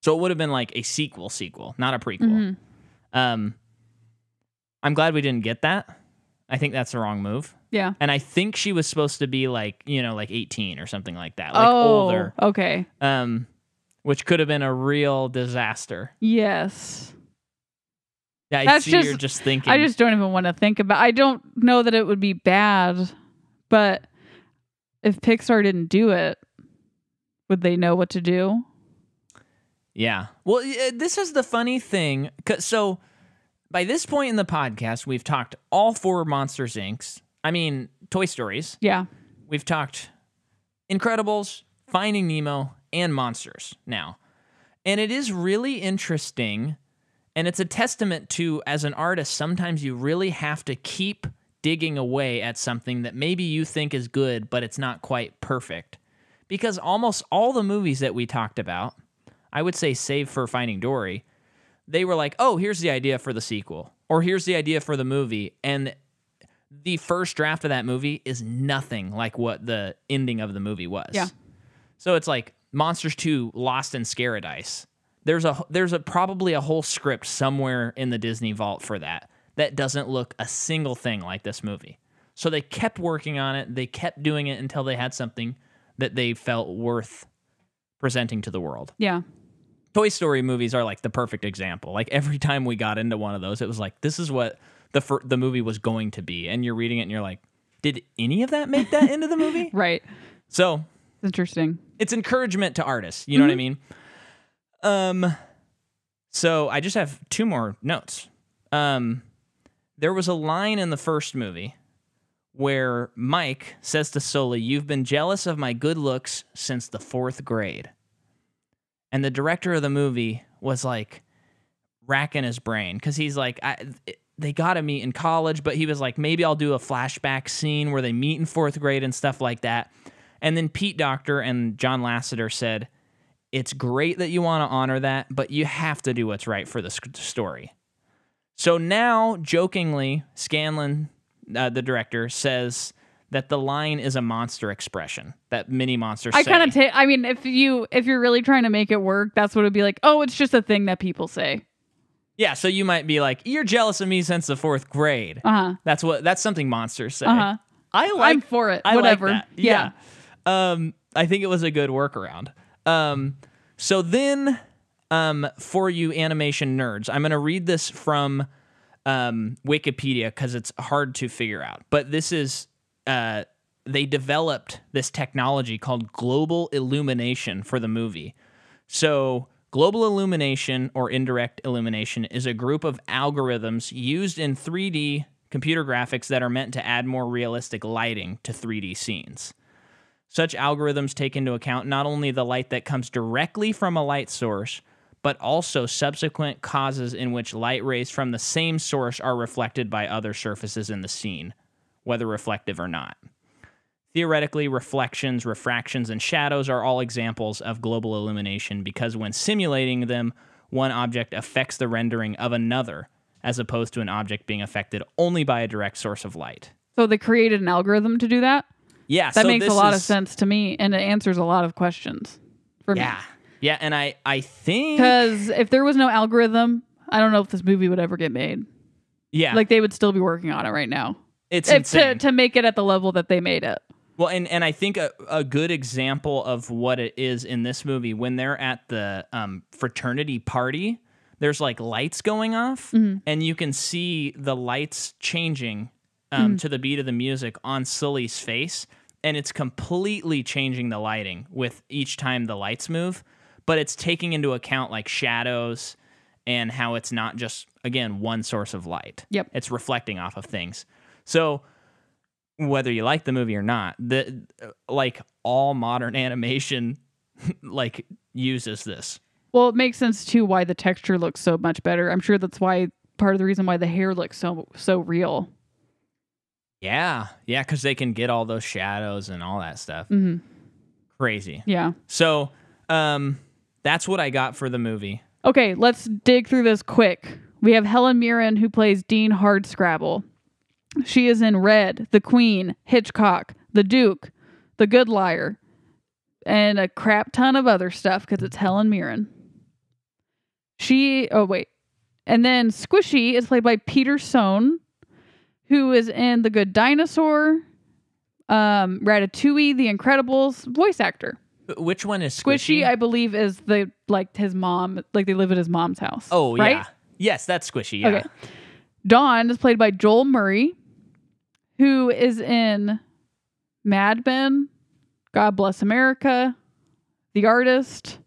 So it would have been like a sequel sequel, not a prequel. Mm-hmm. Um, I'm glad we didn't get that. I think that's the wrong move. Yeah. And I think she was supposed to be like, you know, like eighteen or something like that. Like oh, older. Okay. Um, which could have been a real disaster. Yes. Yeah, I that's see just, you're just thinking. I just don't even want to think about it. I don't know that it would be bad, but if Pixar didn't do it, would they know what to do? Yeah. Well, this is the funny thing. So by this point in the podcast, we've talked all four Monsters Incorporated. I mean, Toy Stories. Yeah. We've talked Incredibles, Finding Nemo, and Monsters now. And it is really interesting, and it's a testament to, as an artist, sometimes you really have to keep digging away at something that maybe you think is good, but it's not quite perfect. Because almost all the movies that we talked about, I would say save for Finding Dory, they were like, oh, here's the idea for the sequel, or here's the idea for the movie, and the first draft of that movie is nothing like what the ending of the movie was. Yeah. So it's like Monsters two, Lost in Scaradise. There's a there's a probably a whole script somewhere in the Disney vault for that that doesn't look a single thing like this movie. So they kept working on it. They kept doing it until they had something that they felt worth presenting to the world. Yeah. Toy Story movies are like the perfect example. Like every time we got into one of those, it was like, this is what the fir- the movie was going to be. And you're reading it and you're like, did any of that make that into the movie? Right. So interesting. It's encouragement to artists. You know mm-hmm. what I mean? Um, so I just have two more notes. Um, there was a line in the first movie where Mike says to Sully, "You've been jealous of my good looks since the fourth grade." And the director of the movie was like racking his brain because he's like, I, they got to meet in college, but he was like, maybe I'll do a flashback scene where they meet in fourth grade and stuff like that. And then Pete Docter and John Lasseter said, it's great that you want to honor that, but you have to do what's right for the story. So now, jokingly, Scanlon, uh, the director, says that the line is a monster expression that many monsters I say. I kind of take, I mean, if, you, if you're really trying to make it work, that's what it'd be like, oh, it's just a thing that people say. Yeah, so you might be like, you're jealous of me since the fourth grade. Uh-huh. That's what that's something monsters say. Uh-huh. I like, I'm for it. I Whatever. Like that. Yeah. yeah. Um, I think it was a good workaround. Um, so then, um, for you animation nerds, I'm going to read this from um, Wikipedia because it's hard to figure out. But this is... Uh, they developed this technology called global illumination for the movie. So global illumination or indirect illumination is a group of algorithms used in three D computer graphics that are meant to add more realistic lighting to three D scenes. Such algorithms take into account not only the light that comes directly from a light source, but also subsequent causes in which light rays from the same source are reflected by other surfaces in the scene, whether reflective or not. Theoretically, reflections, refractions, and shadows are all examples of global illumination because when simulating them, one object affects the rendering of another, as opposed to an object being affected only by a direct source of light. So they created an algorithm to do that? Yeah. That so makes a lot is... of sense to me, and it answers a lot of questions for yeah. me. Yeah, yeah, and I, I think... Because if there was no algorithm, I don't know if this movie would ever get made. Yeah. Like, they would still be working on it right now. It's insane. To, to make it at the level that they made it. Well, and, and I think a, a good example of what it is in this movie, when they're at the um, fraternity party, there's like lights going off, mm-hmm. and you can see the lights changing um, mm-hmm. to the beat of the music on Sully's face, and it's completely changing the lighting with each time the lights move, but it's taking into account like shadows and how it's not just, again, one source of light. Yep. It's reflecting off of things. So whether you like the movie or not, the like all modern animation like uses this. Well, it makes sense too why the texture looks so much better. I'm sure that's why part of the reason why the hair looks so so real. Yeah, yeah, because they can get all those shadows and all that stuff. Mm-hmm. Crazy. Yeah. So um, that's what I got for the movie. Okay, let's dig through this quick. We have Helen Mirren, who plays Dean Hardscrabble. She is in Red, The Queen, Hitchcock, The Duke, The Good Liar, and a crap ton of other stuff because it's Helen Mirren. She, oh wait. And then Squishy is played by Peter Sohn, who is in The Good Dinosaur, um, Ratatouille, The Incredibles, voice actor. Which one is Squishy? Squishy, I believe, is the like his mom. Like they live at his mom's house. Oh, right? Yeah. Yes, that's Squishy. Yeah. Okay. Dawn is played by Joel Murray, who is in Mad Men, God Bless America, The Artist,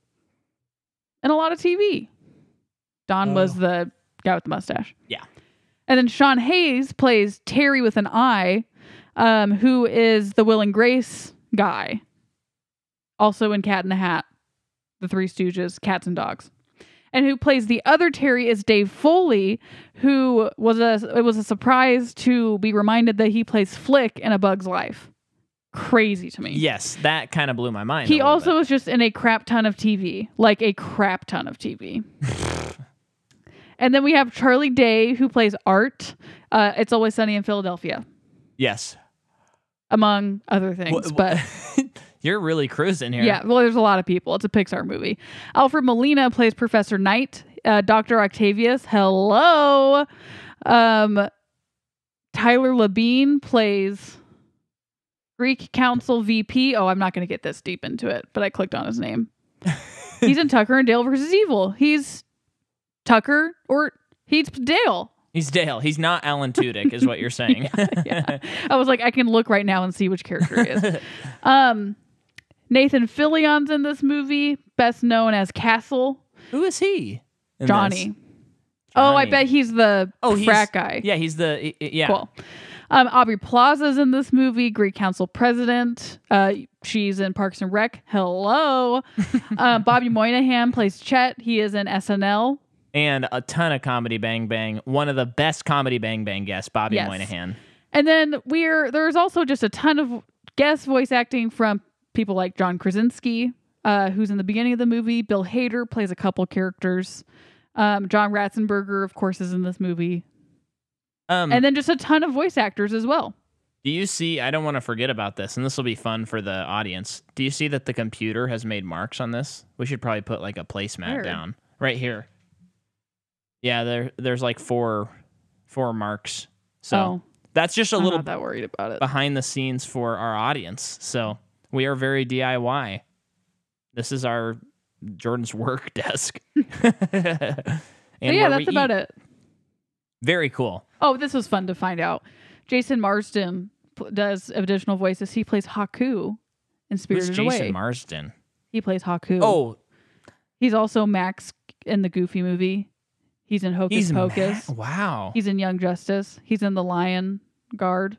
and a lot of T V. Don oh. was the guy with the mustache. Yeah. And then Sean Hayes plays Terry with an I, um, who is the Will and Grace guy. Also in Cat in the Hat, The Three Stooges, Cats and Dogs. And who plays the other Terry is Dave Foley, who was a, it was a surprise to be reminded that he plays Flick in A Bug's Life. Crazy to me. Yes, that kind of blew my mind. He also bit. was just in a crap ton of T V. Like a crap ton of T V. And then we have Charlie Day, who plays Art. Uh, It's Always Sunny in Philadelphia. Yes. Among other things. Wh- but you're really cruising here. Yeah, well, there's a lot of people. It's a Pixar movie. Alfred Molina plays Professor Knight. Uh, Doctor Octavius, hello. Um, Tyler Labine plays Greek Council V P. Oh, I'm not going to get this deep into it, but I clicked on his name. He's in Tucker and Dale versus Evil. He's Tucker, or he's Dale. He's Dale. He's not Alan Tudyk, is what you're saying. yeah, yeah. I was like, I can look right now and see which character he is. um, Nathan Fillion's in this movie, best known as Castle. Who is he? Johnny. Johnny. Oh, I bet he's the oh, frat he's, guy. Yeah, he's the... Yeah. Cool. Um, Aubrey Plaza's in this movie, Greek Council President. Uh, she's in Parks and Rec. Hello. uh, Bobby Moynihan plays Chet. He is in S N L. And a ton of Comedy Bang Bang. One of the best Comedy Bang Bang guests, Bobby yes. Moynihan. And then we're there's also just a ton of guest voice acting from people like John Krasinski, uh, who's in the beginning of the movie. Bill Hader plays a couple characters. Um, John Ratzenberger, of course, is in this movie. Um, and then just a ton of voice actors as well. Do you see, I don't want to forget about this, and this will be fun for the audience. Do you see that the computer has made marks on this? We should probably put like a placemat Where? down. Right here. Yeah, there, there's like four, four marks. So oh, that's just a I'm little not that worried about it. Behind the scenes for our audience. So we are very D I Y. This is our Jordan's work desk. and yeah, that's about eat. it. Very cool. Oh, this was fun to find out. Jason Marsden p- does additional voices. He plays Haku in Spirited Who's Jason Away. Jason Marsden. He plays Haku. Oh, he's also Max in the Goofy movie. He's in Hocus he's Pocus. Ma- wow. He's in Young Justice. He's in The Lion Guard.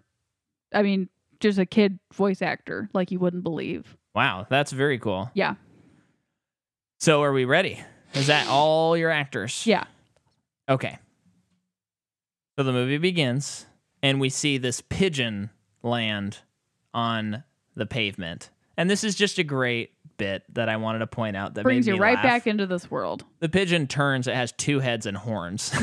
I mean, just a kid voice actor like you wouldn't believe. Wow, that's very cool. Yeah. So, are we ready? Is that all your actors? Yeah. Okay. So the movie begins, and we see this pigeon land on the pavement. And this is just a great bit that I wanted to point out that brings you right laugh. back into this world. The pigeon turns. It has two heads and horns.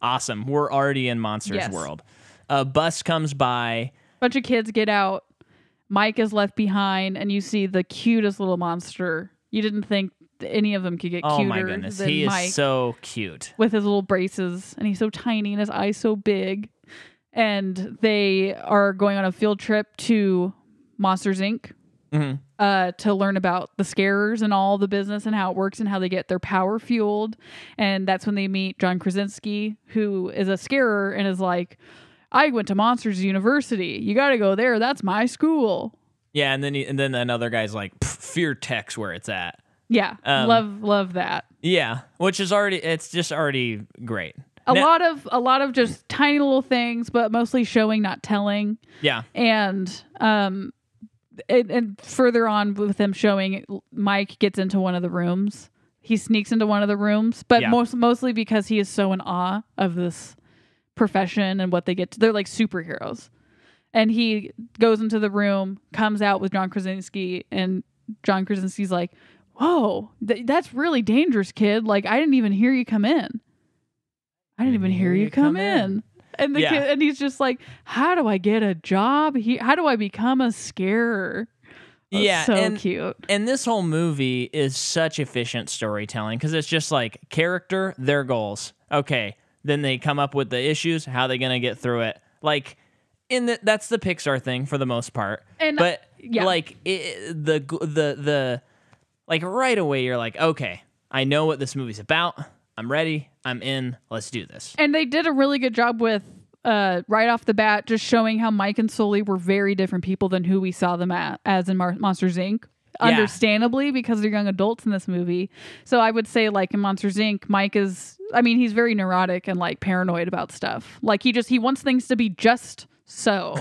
Awesome. We're already in Monsters yes. World. A bus comes by. Bunch of kids get out. Mike is left behind, and you see the cutest little monster. You didn't think any of them could get cuter than Mike. Oh my goodness, he is so cute. With his little braces, and he's so tiny, and his eyes so big. And they are going on a field trip to Monsters Incorporated. Mm-hmm. Uh, to learn about the scarers and all the business and how it works and how they get their power fueled. And that's when they meet John Krasinski, who is a scarer and is like, I went to Monsters University. You got to go there. That's my school. Yeah, and then he, and then another guy's like, Fear Tech's where it's at. Yeah, um, love love that. Yeah, which is already it's just already great. A now, lot of a lot of just tiny little things, but mostly showing, not telling. Yeah, and um, it, and further on with them showing, Mike gets into one of the rooms. He sneaks into one of the rooms, but yeah. most mostly because he is so in awe of this profession and what they get to. They're like superheroes, and he goes into the room, comes out with John Krasinski, and John Krasinski's like, whoa, th- that's really dangerous, kid. Like, I didn't even hear you come in. I didn't even hear you come, come in. in. And the yeah. kid, and he's just like, how do I get a job? He, how do I become a scarer? Yeah, so and, cute. And this whole movie is such efficient storytelling because it's just like character, their goals. Okay, then they come up with the issues. How are they gonna get through it? Like, in the, that's the Pixar thing for the most part. And but uh, yeah. like it, the the the like right away you're like, okay, I know what this movie's about. I'm ready. I'm in. Let's do this. And they did a really good job with. Uh, right off the bat, just showing how Mike and Sully were very different people than who we saw them at, as in Mar Monsters, Incorporated. Yeah. Understandably, because they're young adults in this movie. So I would say, like, in Monsters, Incorporated, Mike is, I mean, he's very neurotic and, like, paranoid about stuff. Like, he just, he wants things to be just so.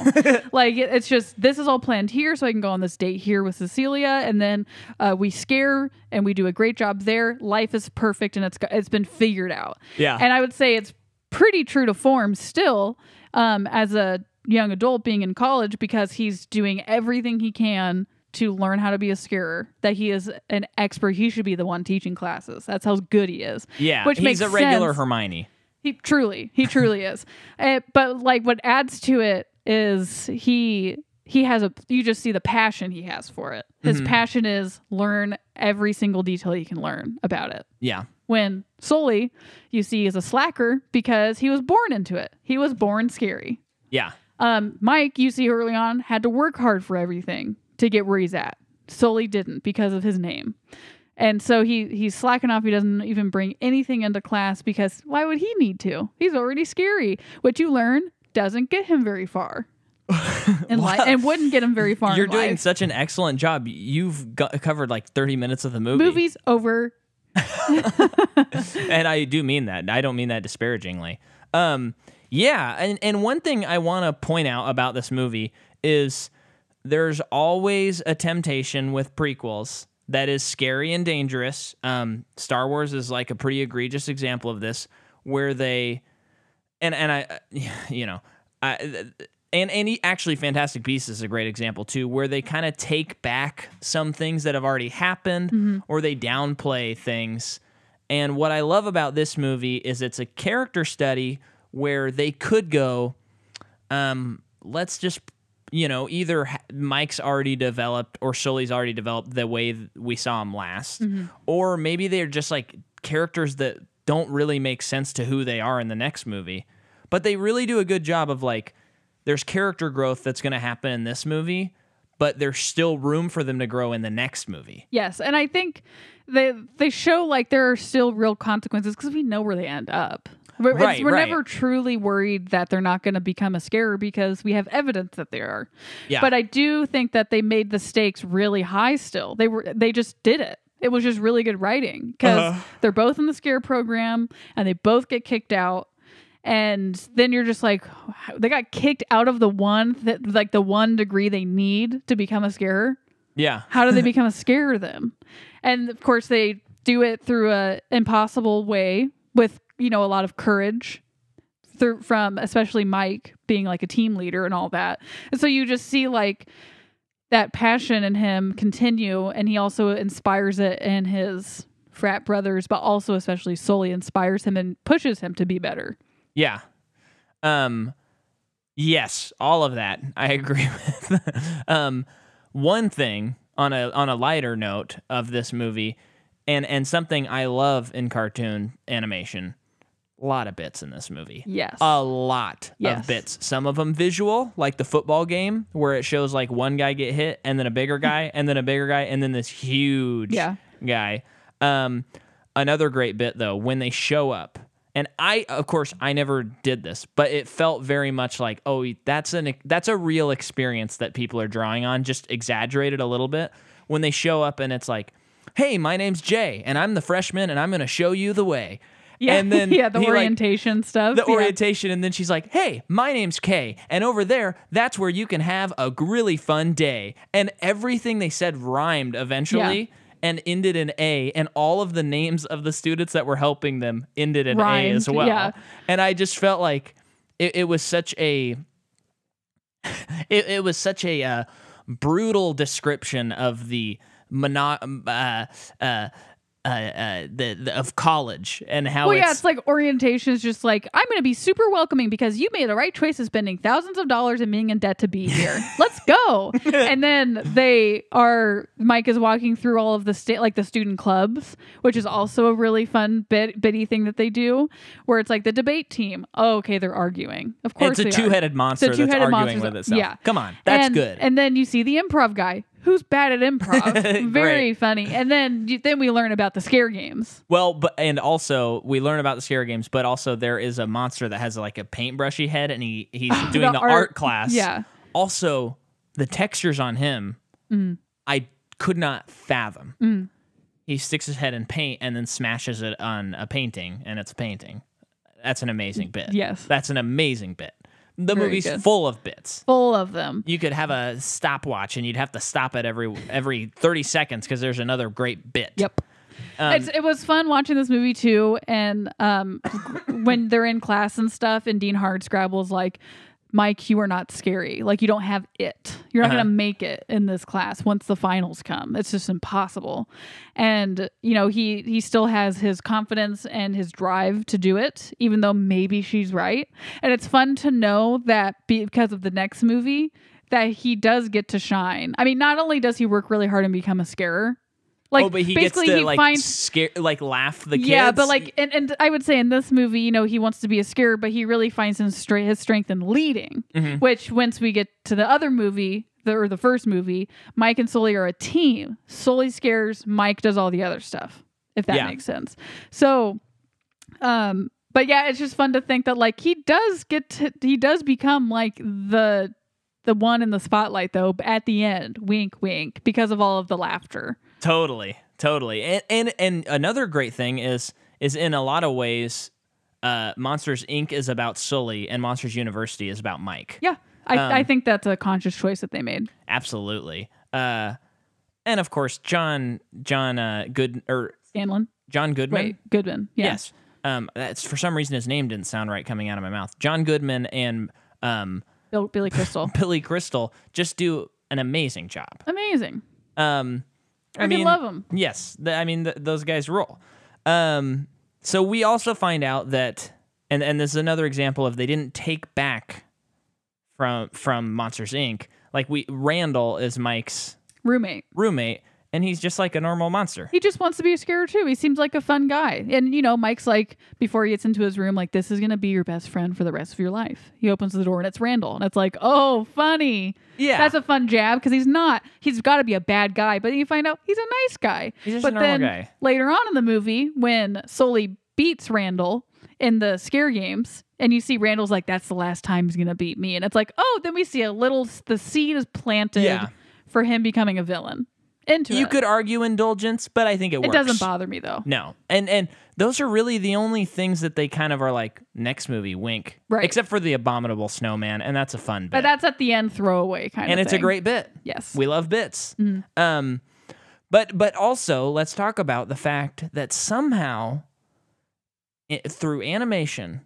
Like, it, it's just, this is all planned here, so I can go on this date here with Cecilia, and then uh, we scare, and we do a great job there. Life is perfect, and it's it's been figured out. Yeah. And I would say it's pretty true to form still um, as a young adult being in college, because he's doing everything he can to learn how to be a scarer, that he is an expert. He should be the one teaching classes. That's how good he is. Yeah, which he's makes a regular sense. Hermione. He truly, he truly is. It, but like what adds to it is he... He has a, you just see the passion he has for it. His mm-hmm. passion is learn every single detail you can learn about it. Yeah. When Sully, you see, is a slacker because he was born into it. He was born scary. Yeah. Um, Mike, you see early on, had to work hard for everything to get where he's at. Sully didn't because of his name. And so he he's slacking off. He doesn't even bring anything into class because why would he need to? He's already scary. What you learn doesn't get him very far. And wow. And wouldn't get him very far. You're in doing life. Such an excellent job. You've got, covered like thirty minutes of the movie. Movie's over. And I do mean that. I don't mean that disparagingly. Um, yeah. And, and one thing I want to point out about this movie is there's always a temptation with prequels that is scary and dangerous. Um, Star Wars is like a pretty egregious example of this, where they, and, and I, you know, I, And, and he, actually, Fantastic Beasts is a great example, too, where they kind of take back some things that have already happened, mm-hmm. or they downplay things. And what I love about this movie is it's a character study where they could go, um, let's just, you know, either Mike's already developed or Sully's already developed the way we saw him last, mm-hmm. or maybe they're just, like, characters that don't really make sense to who they are in the next movie. But they really do a good job of, like, there's character growth that's going to happen in this movie, but there's still room for them to grow in the next movie. Yes, and I think they they show like there are still real consequences because we know where they end up. We're, right, we're right. never truly worried that they're not going to become a scarer because we have evidence that they are. Yeah. But I do think that they made the stakes really high still. They were they just did it. It was just really good writing because uh-huh. they're both in the scare program and they both get kicked out. And then you're just like, they got kicked out of the one that like the one degree they need to become a scarer. Yeah. How do they become a scarer then? And of course they do it through a impossible way with, you know, a lot of courage through from especially Mike being like a team leader and all that. And so you just see like that passion in him continue. And he also inspires it in his frat brothers, but also especially Sully inspires him and pushes him to be better. Yeah. Um, yes, all of that. I agree with. um, one thing on a on a lighter note of this movie, and, and something I love in cartoon animation, a lot of bits in this movie. Yes. A lot yes. of bits. Some of them visual, like the football game, where it shows like one guy get hit, and then a bigger guy, and then a bigger guy, and then this huge yeah. guy. Um, another great bit, though, when they show up. And I, of course, I never did this, but it felt very much like, oh, that's an that's a real experience that people are drawing on, just exaggerated a little bit. When they show up and it's like, hey, my name's Jay, and I'm the freshman, and I'm going to show you the way. Yeah, and then yeah, the he, orientation like, stuff. The yeah. orientation, and then she's like, hey, my name's Kay, and over there, that's where you can have a really fun day. And everything they said rhymed eventually. Yeah. And ended in A, and all of the names of the students that were helping them ended in Rhymed, A as well. Yeah. And I just felt like it, it was such a, it, it was such a uh, brutal description of the mono, uh, uh, uh, uh, the, the of college and how. Well, it's, yeah, it's like orientation is just like, I'm going to be super welcoming because you made the right choice of spending thousands of dollars and being in debt to be here. Let's go. And then they are, Mike is walking through all of the state, like the student clubs, which is also a really fun bit bitty thing that they do, where it's like the debate team. Oh, okay, they're arguing. Of course, it's a two headed monster that's arguing with itself. Yeah, come on, that's and, good. And then you see the improv guy. Who's bad at improv? Very funny. And then then we learn about the scare games. Well, but and also we learn about the scare games, but also there is a monster that has like a paintbrushy head, and he he's oh, doing the, the art. art class. Yeah. Also, the textures on him, mm. I could not fathom. Mm. He sticks his head in paint and then smashes it on a painting, and it's a painting. That's an amazing bit. Yes, that's an amazing bit. The Very movie's good. full of bits. Full of them. You could have a stopwatch, and you'd have to stop it every every thirty seconds because there's another great bit. Yep. Um, it's, it was fun watching this movie, too, and um, when they're in class and stuff, and Dean Hardscrabble's like, Mike, you are not scary. Like, you don't have it. You're not uh-huh. going to make it in this class once the finals come. It's just impossible. And, you know, he, he still has his confidence and his drive to do it, even though maybe she's right. And it's fun to know that because of the next movie, that he does get to shine. I mean, not only does he work really hard and become a scarer, Like, oh, but he basically gets to, he like, finds scare, like laugh the kids. Yeah, but like, and, and I would say in this movie, you know, he wants to be a scarer, but he really finds his strength in leading. Mm-hmm. Which, once we get to the other movie, the, or the first movie, Mike and Sully are a team. Sully scares, Mike does all the other stuff. If that yeah. makes sense. So, um, but yeah, it's just fun to think that like he does get to, he does become like the the one in the spotlight though at the end, wink, wink, because of all of the laughter. Totally, totally. And, and and another great thing is is in a lot of ways, uh, Monsters Incorporated is about Sully and Monsters University is about Mike. Yeah, I, um, I think that's a conscious choice that they made. Absolutely. Uh, and of course, John John uh, Good or Scanlon. John Goodman. Wait, Goodman. Yeah. Yes. Um, that's for some reason his name didn't sound right coming out of my mouth. John Goodman and um, Bill, Billy Crystal. Billy Crystal just do an amazing job. Amazing. Um. I, I mean, love them. Yes, th I mean th those guys roll. Um, so we also find out that, and and this is another example of they didn't take back from from Monsters Incorporated. Like we, Randall is Mike's roommate, roommate, and he's just like a normal monster. He just wants to be a scarer too. He seems like a fun guy, and you know, Mike's like before he gets into his room, like this is gonna be your best friend for the rest of your life. He opens the door and it's Randall, and it's like, oh, funny. Yeah, that's a fun jab because he's not. He's got to be a bad guy, but you find out he's a nice guy. He's just but a normal then guy. Later on in the movie, when Sully beats Randall in the scare games, and you see Randall's like, "That's the last time he's gonna beat me," and it's like, oh, then we see a little. The seed is planted yeah. for him becoming a villain. Into you it. could argue indulgence, but I think it, it works. It doesn't bother me though. No, and and those are really the only things that they kind of are like next movie wink, right? Except for the abominable snowman, and that's a fun bit. But that's at the end throwaway kind and of. And it's thing. a great bit. Yes, we love bits. Mm. Um, but but also let's talk about the fact that somehow it, through animation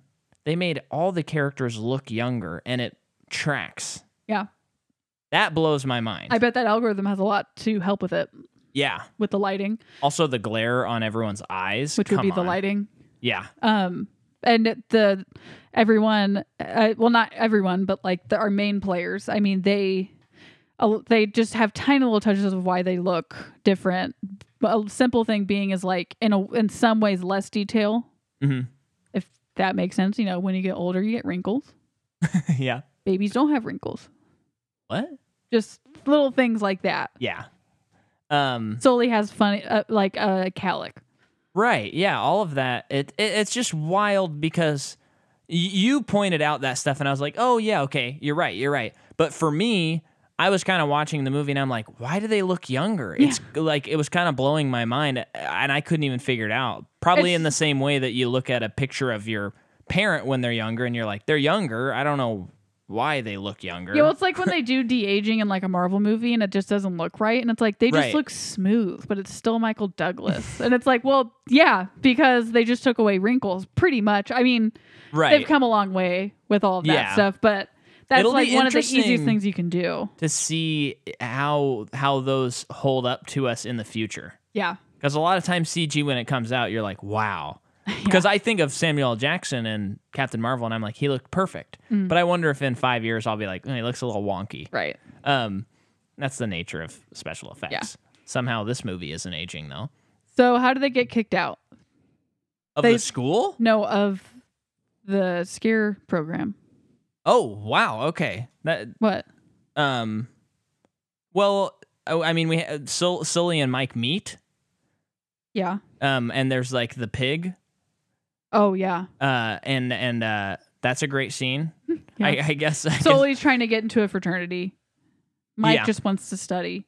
they made all the characters look younger, and it tracks. Yeah. That blows my mind. I bet that algorithm has a lot to help with it. Yeah. With the lighting. Also the glare on everyone's eyes. Which Come would be on. the lighting. Yeah. Um, and the everyone, uh, well, not everyone, but like the, our main players. I mean, they, uh, they just have tiny little touches of why they look different. But a simple thing being is like in, a, in some ways less detail. Mm-hmm. If that makes sense. You know, when you get older, you get wrinkles. Yeah. Babies don't have wrinkles. What? Just little things like that. Yeah. Um, Sully has funny, uh, like a uh, calic. Right. Yeah. All of that. It, it it's just wild because you pointed out that stuff, and I was like, oh yeah, okay, you're right, you're right. But for me, I was kind of watching the movie, and I'm like, why do they look younger? Yeah. It's like it was kind of blowing my mind, and I couldn't even figure it out. Probably it's in the same way that you look at a picture of your parent when they're younger, and you're like, they're younger. I don't know why they look younger. Yeah, well, it's like when they do de-aging in like a Marvel movie and it just doesn't look right. And it's like, they just right. look smooth, but it's still Michael Douglas. And it's like, well, yeah, because they just took away wrinkles pretty much. I mean, right. they've come a long way with all of that yeah. stuff, but that's It'll like one of the easiest things you can do. To see how, how those hold up to us in the future. Yeah. Because a lot of times C G, when it comes out, you're like, wow. Because yeah. I think of Samuel L. Jackson and Captain Marvel, and I'm like, he looked perfect. Mm. But I wonder if in five years I'll be like, oh, he looks a little wonky. Right. Um, that's the nature of special effects. Yeah. Somehow this movie isn't aging, though. So how do they get kicked out? Of they, the school? No, of the scare program. Oh, wow. Okay. That, what? Um. Well, I mean, we Sul- Sully and Mike meet. Yeah. Um, and there's like the pig. Oh yeah. Uh, and and uh, that's a great scene. Yeah. I, I guess. I Sully's guess. trying to get into a fraternity. Mike yeah. just wants to study.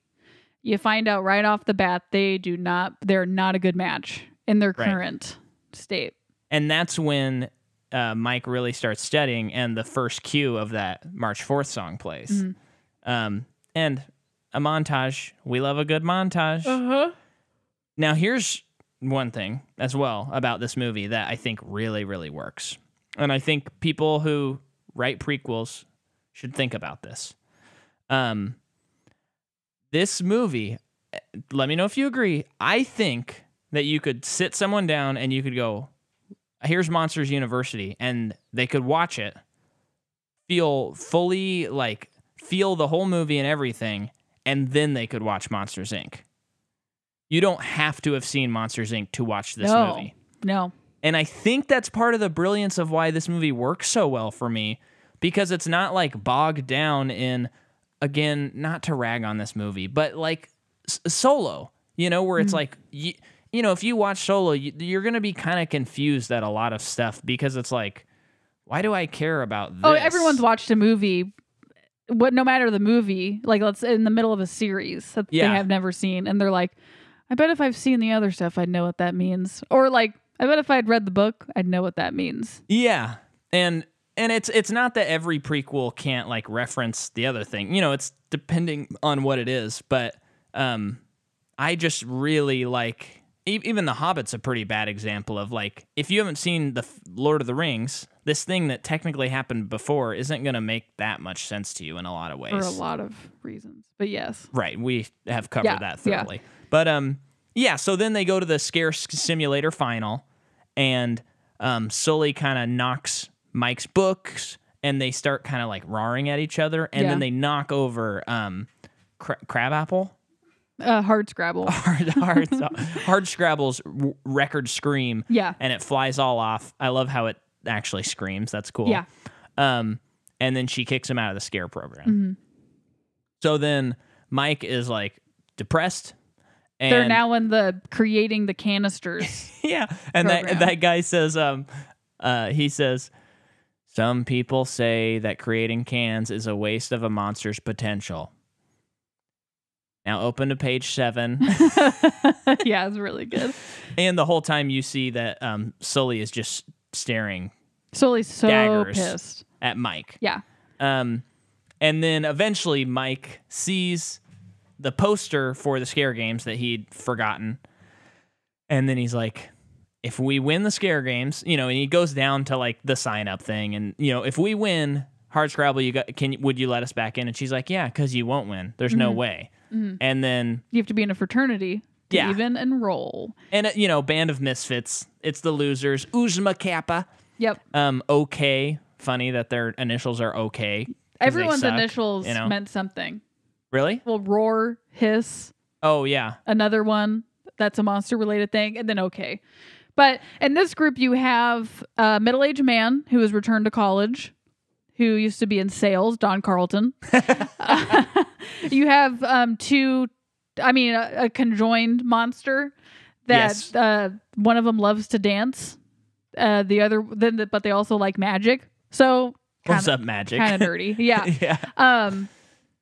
You find out right off the bat they do not. They're not a good match in their current right. state. And that's when uh, Mike really starts studying, and the first cue of that March Fourth song plays. Mm-hmm. Um, and a montage. We love a good montage. Uh huh. Now, here's one thing as well about this movie that I think really, really works. And I think people who write prequels should think about this. Um, this movie, let me know if you agree, I think that you could sit someone down and you could go, here's Monsters University, and they could watch it, feel fully, like, feel the whole movie and everything, and then they could watch Monsters, Incorporated. You don't have to have seen Monsters, Incorporated to watch this no, movie. No. And I think that's part of the brilliance of why this movie works so well for me, because it's not like bogged down in, again, not to rag on this movie, but like S- Solo, you know, where it's mm-hmm. like, you, you know, if you watch Solo, you, you're going to be kind of confused at a lot of stuff because it's like, why do I care about this? Oh, everyone's watched a movie. What, no matter the movie, like let's in the middle of a series that yeah. they have never seen. And they're like, I bet if I've seen the other stuff, I'd know what that means. Or like, I bet if I'd read the book, I'd know what that means. Yeah. And and it's it's not that every prequel can't like reference the other thing. You know, it's depending on what it is. But um, I just really like, e- even The Hobbit's a pretty bad example of like, if you haven't seen The Lord of the Rings, this thing that technically happened before isn't going to make that much sense to you in a lot of ways. For a lot of reasons. But yes. Right. We have covered yeah, that thoroughly. Yeah. But, um, yeah, so then they go to the scare simulator final, and um, Sully kind of knocks Mike's books, and they start kind of like roaring at each other, and yeah. then they knock over um, cra- Crabapple? Uh, hard Scrabble. Hard, hard, hard Scrabble's w- record scream, yeah. and it flies all off. I love how it actually screams. That's cool. Yeah. Um, and then she kicks him out of the scare program. Mm-hmm. So then Mike is like depressed. And they're now in the creating the canisters. Yeah. And that, that guy says, um, uh, he says, some people say that creating cans is a waste of a monster's potential. Now open to page seven. Yeah, it's really good. And the whole time you see that um, Sully is just staring. Sully's so pissed at Mike. Yeah. Um, and then eventually Mike sees the poster for the scare games that he'd forgotten. And then he's like, if we win the scare games, you know, and he goes down to like the sign up thing. And, you know, if we win Hard Scrabble, you got, can, would you let us back in? And she's like, yeah, cause you won't win. There's mm-hmm. no way. Mm-hmm. And then you have to be in a fraternity to yeah. even enroll. And uh, you know, Band of Misfits, it's the losers. Uzma Kappa. Yep. Um, okay. Funny that their initials are okay. Everyone's suck, initials you know? meant something. Really? Well, roar, hiss. Oh, yeah. Another one that's a monster-related thing, and then okay. But in this group, you have a middle-aged man who has returned to college, who used to be in sales, Don Carlton. uh, you have um, two, I mean, a, a conjoined monster that yes. uh, one of them loves to dance, uh, the other, then, but they also like magic. So kinda, what's up, magic? Kind of nerdy. Yeah. yeah. Um.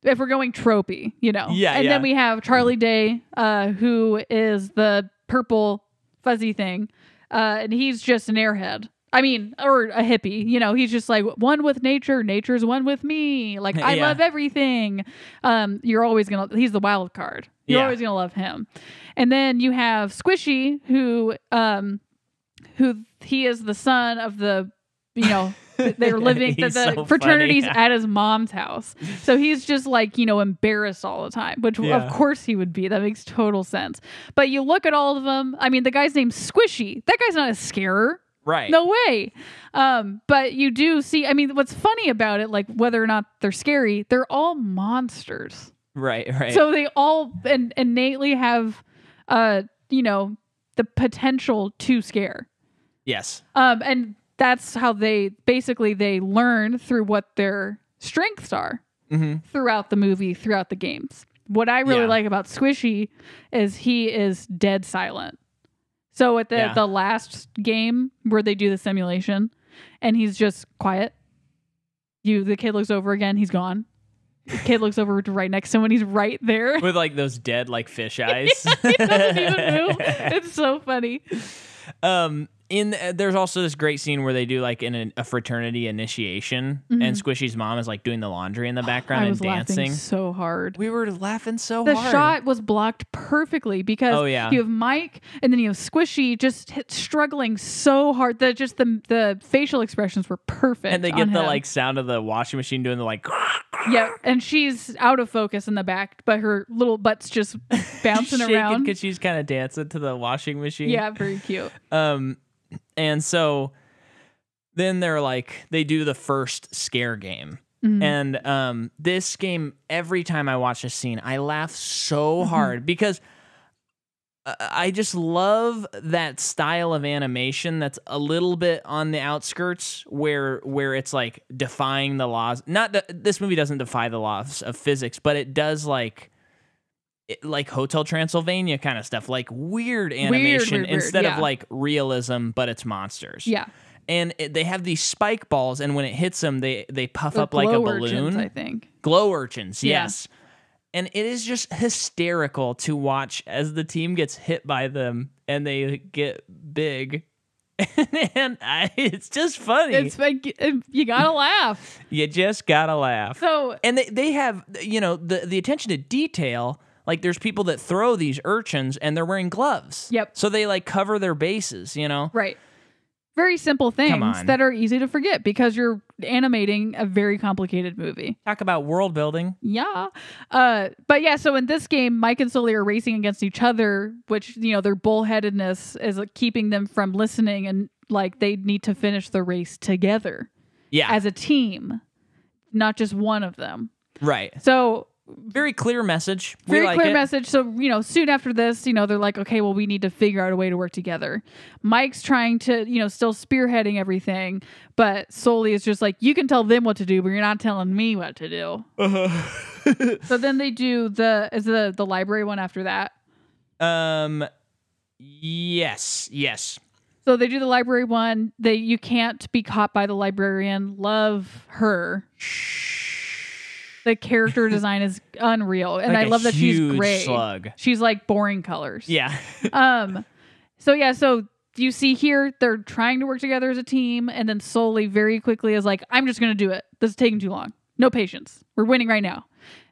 If we're going tropey, you know. Yeah, and yeah. then we have Charlie Day, uh, who is the purple fuzzy thing. Uh, and he's just an airhead. I mean, or a hippie. You know, he's just like, one with nature. Nature's one with me. Like, I yeah. love everything. Um, you're always going to... He's the wild card. You're yeah. always going to love him. And then you have Squishy, who... Um, who he is the son of the, you know... They're living the, the so fraternity's funny. At his mom's house. So he's just like, you know, embarrassed all the time, which yeah. of course he would be. That makes total sense. But you look at all of them. I mean, the guy's name's Squishy. That guy's not a scarer. Right. No way. Um, but you do see, I mean, what's funny about it, like whether or not they're scary, they're all monsters. Right, right. So they all in, innately have, uh, you know, the potential to scare. Yes. Um, and that's how they, basically they learn through what their strengths are mm-hmm. throughout the movie, throughout the games. What I really yeah. like about Squishy is he is dead silent. So at the, yeah. the last game where they do the simulation and he's just quiet. You the kid looks over again, he's gone. The kid looks over to right next to him and he's right there. With like those dead like fish eyes. yeah, he doesn't even move. It's so funny. Um in uh, there's also this great scene where they do like in an, a fraternity initiation mm-hmm. and Squishy's mom is like doing the laundry in the background I was and dancing so hard. We were laughing so the hard. The shot was blocked perfectly because oh, yeah. you have Mike and then you have Squishy just hit, struggling so hard. The just the the facial expressions were perfect. And they get the him. like sound of the washing machine doing the like yeah, and she's out of focus in the back, but her little butt's just bouncing around because she's kind of dancing to the washing machine. Yeah, very cute. Um. And so then they're like, they do the first scare game. Mm-hmm. And um, this game, every time I watch this scene, I laugh so hard mm-hmm. because I just love that style of animation that's a little bit on the outskirts where where it's like defying the laws. Not that this movie doesn't defy the laws of physics, but it does like... It, like Hotel Transylvania kind of stuff, like weird animation weird, weird, instead weird, yeah. of like realism, but it's monsters. Yeah. And it, they have these spike balls, and when it hits them, they, they puff the up like a balloon. Urchins, I think. Glow urchins, yeah. yes. And it is just hysterical to watch as the team gets hit by them and they get big. and I, it's just funny. It's like you gotta laugh. you just gotta laugh. So and they, they have, you know, the, the attention to detail. Like, there's people that throw these urchins, and they're wearing gloves. Yep. So they, like, cover their bases, you know? Right. Very simple things that are easy to forget because you're animating a very complicated movie. Talk about world building. Yeah. Uh, but, yeah, so in this game, Mike and Sully are racing against each other, which, you know, their bullheadedness is like, keeping them from listening, and, like, they need to finish the race together. Yeah. As a team, not just one of them. Right. So... Very clear message. We Very like clear it. message. So, you know, soon after this, you know, they're like, okay, well, we need to figure out a way to work together. Mike's trying to, you know, still spearheading everything, but Sully is just like, you can tell them what to do, but you're not telling me what to do. Uh-huh. So then they do the, is the, the library one after that? Um, yes, yes. So they do the library one. They, you can't be caught by the librarian. Love her. Shh. The character design is unreal, and like I love that she's gray. Slug. She's like boring colors. Yeah. um. So yeah. So you see here, they're trying to work together as a team, and then Sully very quickly is like, "I'm just gonna do it. This is taking too long. No patience. We're winning right now."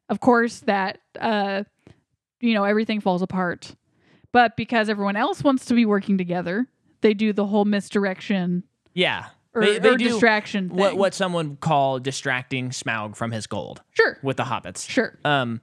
Of course, that uh, you know, everything falls apart. But because everyone else wants to be working together, they do the whole misdirection. Yeah. Or, they, they or do distraction thing. What, what someone would call distracting Smaug from his gold. Sure. With the hobbits. Sure. Um,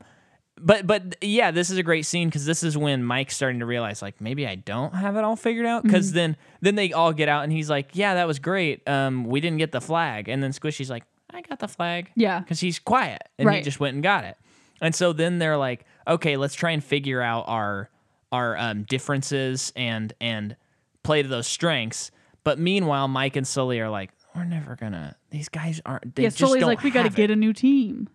but, but yeah, this is a great scene because this is when Mike's starting to realize, like, maybe I don't have it all figured out. Because mm-hmm. then, then they all get out and he's like, yeah, that was great. Um, we didn't get the flag. And then Squishy's like, I got the flag. Yeah. Because he's quiet and right. he just went and got it. And so then they're like, okay, let's try and figure out our our um, differences and and play to those strengths. But meanwhile, Mike and Sully are like, we're never gonna. These guys aren't. They yeah, just Sully's don't like, we got to get a new team.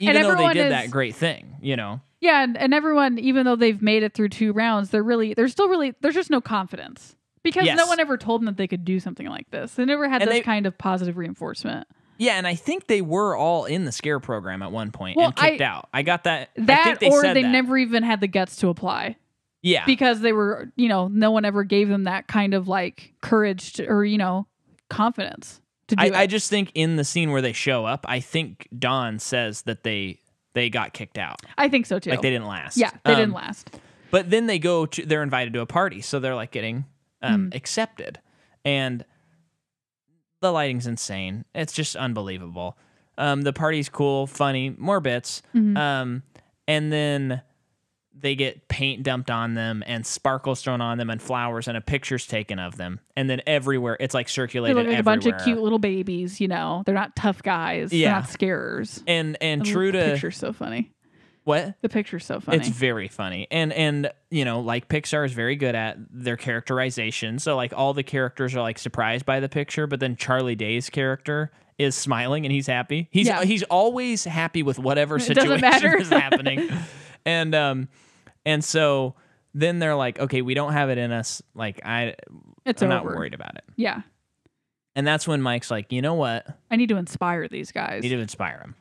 Even and though they did is, that great thing, you know. Yeah, and, and everyone, even though they've made it through two rounds, they're really, they're still really, there's just no confidence because yes. no one ever told them that they could do something like this. They never had and this they, kind of positive reinforcement. Yeah, and I think they were all in the scare program at one point well, and kicked I, out. I got that. That I think they or said they that. never even had the guts to apply. Yeah. Because they were, you know, no one ever gave them that kind of like courage to, or, you know, confidence to do I, it. I just think in the scene where they show up, I think Dawn says that they they got kicked out. I think so too. Like they didn't last. Yeah, they um, didn't last. But then they go to, they're invited to a party. So they're like getting um, mm. accepted. And The lighting's insane. It's just unbelievable. Um, the party's cool, funny, more bits. Mm-hmm. Um, and then they get paint dumped on them and sparkles thrown on them and flowers and a picture's taken of them. And then everywhere, it's like circulated everywhere. They're like everywhere. A bunch of cute little babies, you know. They're not tough guys. Yeah. They're not scarers. And, and I true to... The picture's so funny. What? The picture's so funny. It's very funny. And, and you know, like Pixar is very good at their characterization. So, like, all the characters are, like, surprised by the picture, but then Charlie Day's character is smiling and he's happy. He's yeah. he's always happy with whatever situation is happening. And um and so then they're like, okay, we don't have it in us. Like I it's I'm over. Not worried about it. Yeah. And that's when Mike's like, "You know what? I need to inspire these guys. I need to inspire them."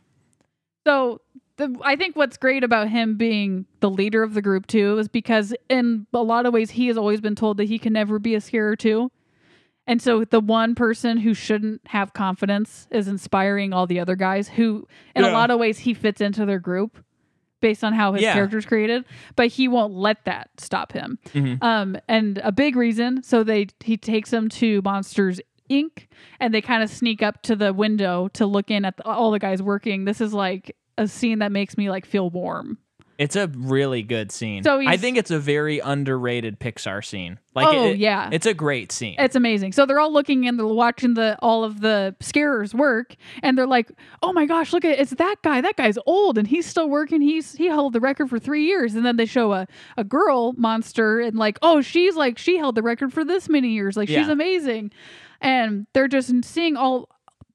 So the, I think what's great about him being the leader of the group too is because in a lot of ways he has always been told that he can never be a scarer too. And so the one person who shouldn't have confidence is inspiring all the other guys who, in yeah. a lot of ways, he fits into their group based on how his yeah. character's created. But he won't let that stop him. Mm-hmm. Um, and a big reason, so they he takes them to Monsters Incorporated. And they kind of sneak up to the window to look in at the, all the guys working. This is like a scene that makes me like feel warm. It's a really good scene. So I think it's a very underrated Pixar scene. Like, oh, it, yeah. It's a great scene. It's amazing. So they're all looking and they're watching the all of the scarers work. And they're like, oh my gosh, look at it's that guy. That guy's old and he's still working. He's He held the record for three years. And then they show a, a girl monster and like, oh, she's like, she held the record for this many years. Like, yeah. she's amazing. And they're just seeing all,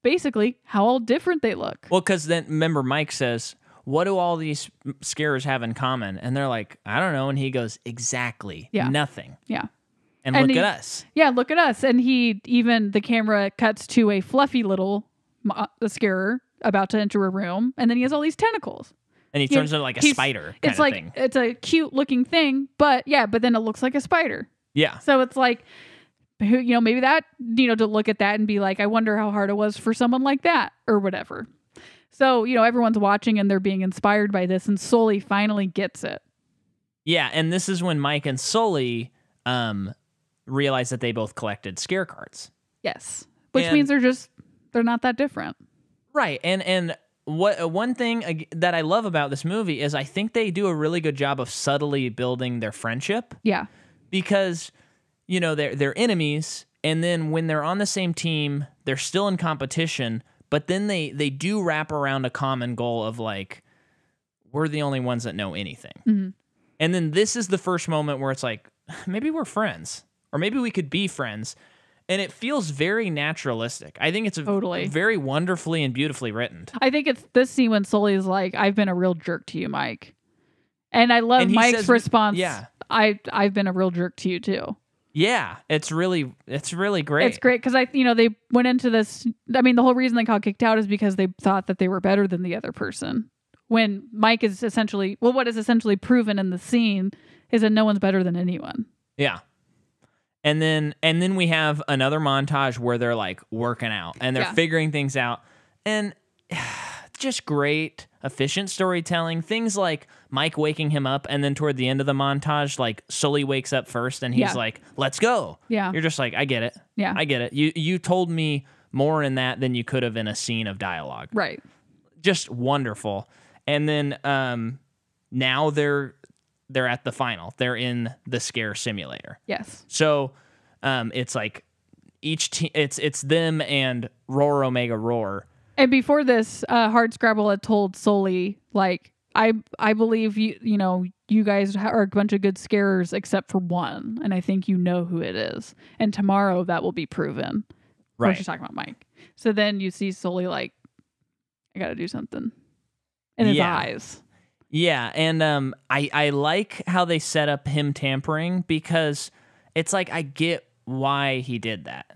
basically, how all different they look. Well, because then, remember, Mike says... what do all these scarers have in common? And they're like, I don't know. And he goes, exactly. Yeah. Nothing. Yeah. And, and look he, at us. Yeah, look at us. And he, even the camera cuts to a fluffy little uh, scarer about to enter a room. And then he has all these tentacles. And he turns he, into like a spider kind it's of like, thing. It's a cute looking thing. But yeah, but then it looks like a spider. Yeah. So it's like, you know, maybe that, you know, to look at that and be like, I wonder how hard it was for someone like that or whatever. So, you know, everyone's watching and they're being inspired by this, and Sully finally gets it. Yeah, and this is when Mike and Sully um, realize that they both collected scare cards. Yes, which and, means they're just, they're not that different. Right, and and what one thing that I love about this movie is I think they do a really good job of subtly building their friendship. Yeah. Because, you know, they're, they're enemies, and then when they're on the same team, they're still in competition. But then they, they do wrap around a common goal of, like, we're the only ones that know anything. Mm-hmm. And then this is the first moment where it's like, maybe we're friends. Or maybe we could be friends. And it feels very naturalistic. I think it's a totally. very wonderfully and beautifully written. I think it's this scene when Sully's like, I've been a real jerk to you, Mike. And I love and Mike's says, response. Yeah. I, I've been a real jerk to you, too. Yeah, it's really it's really great. It's great because I you know they went into this. I mean, the whole reason they got kicked out is because they thought that they were better than the other person. When Mike is essentially well, what is essentially proven in the scene is that no one's better than anyone. Yeah, and then and then we have another montage where they're like working out and they're yeah. figuring things out, and just great efficient storytelling. Things like Mike waking him up, and then toward the end of the montage, like Sully wakes up first and he's yeah. like, let's go. Yeah. You're just like, I get it. Yeah. I get it. You you told me more in that than you could have in a scene of dialogue. Right. Just wonderful. And then um now they're they're at the final. They're in the scare simulator. Yes. So um it's like each team it's it's them and Roar Omega Roar. And before this, uh, Hardscrabble had told Sully, like, I I believe, you you know, you guys are a bunch of good scarers except for one. And I think you know who it is. And tomorrow that will be proven. Right. She's talking about Mike. So then you see Sully like, I got to do something. In his yeah. eyes. Yeah. And um, I, I like how they set up him tampering because it's like, I get why he did that.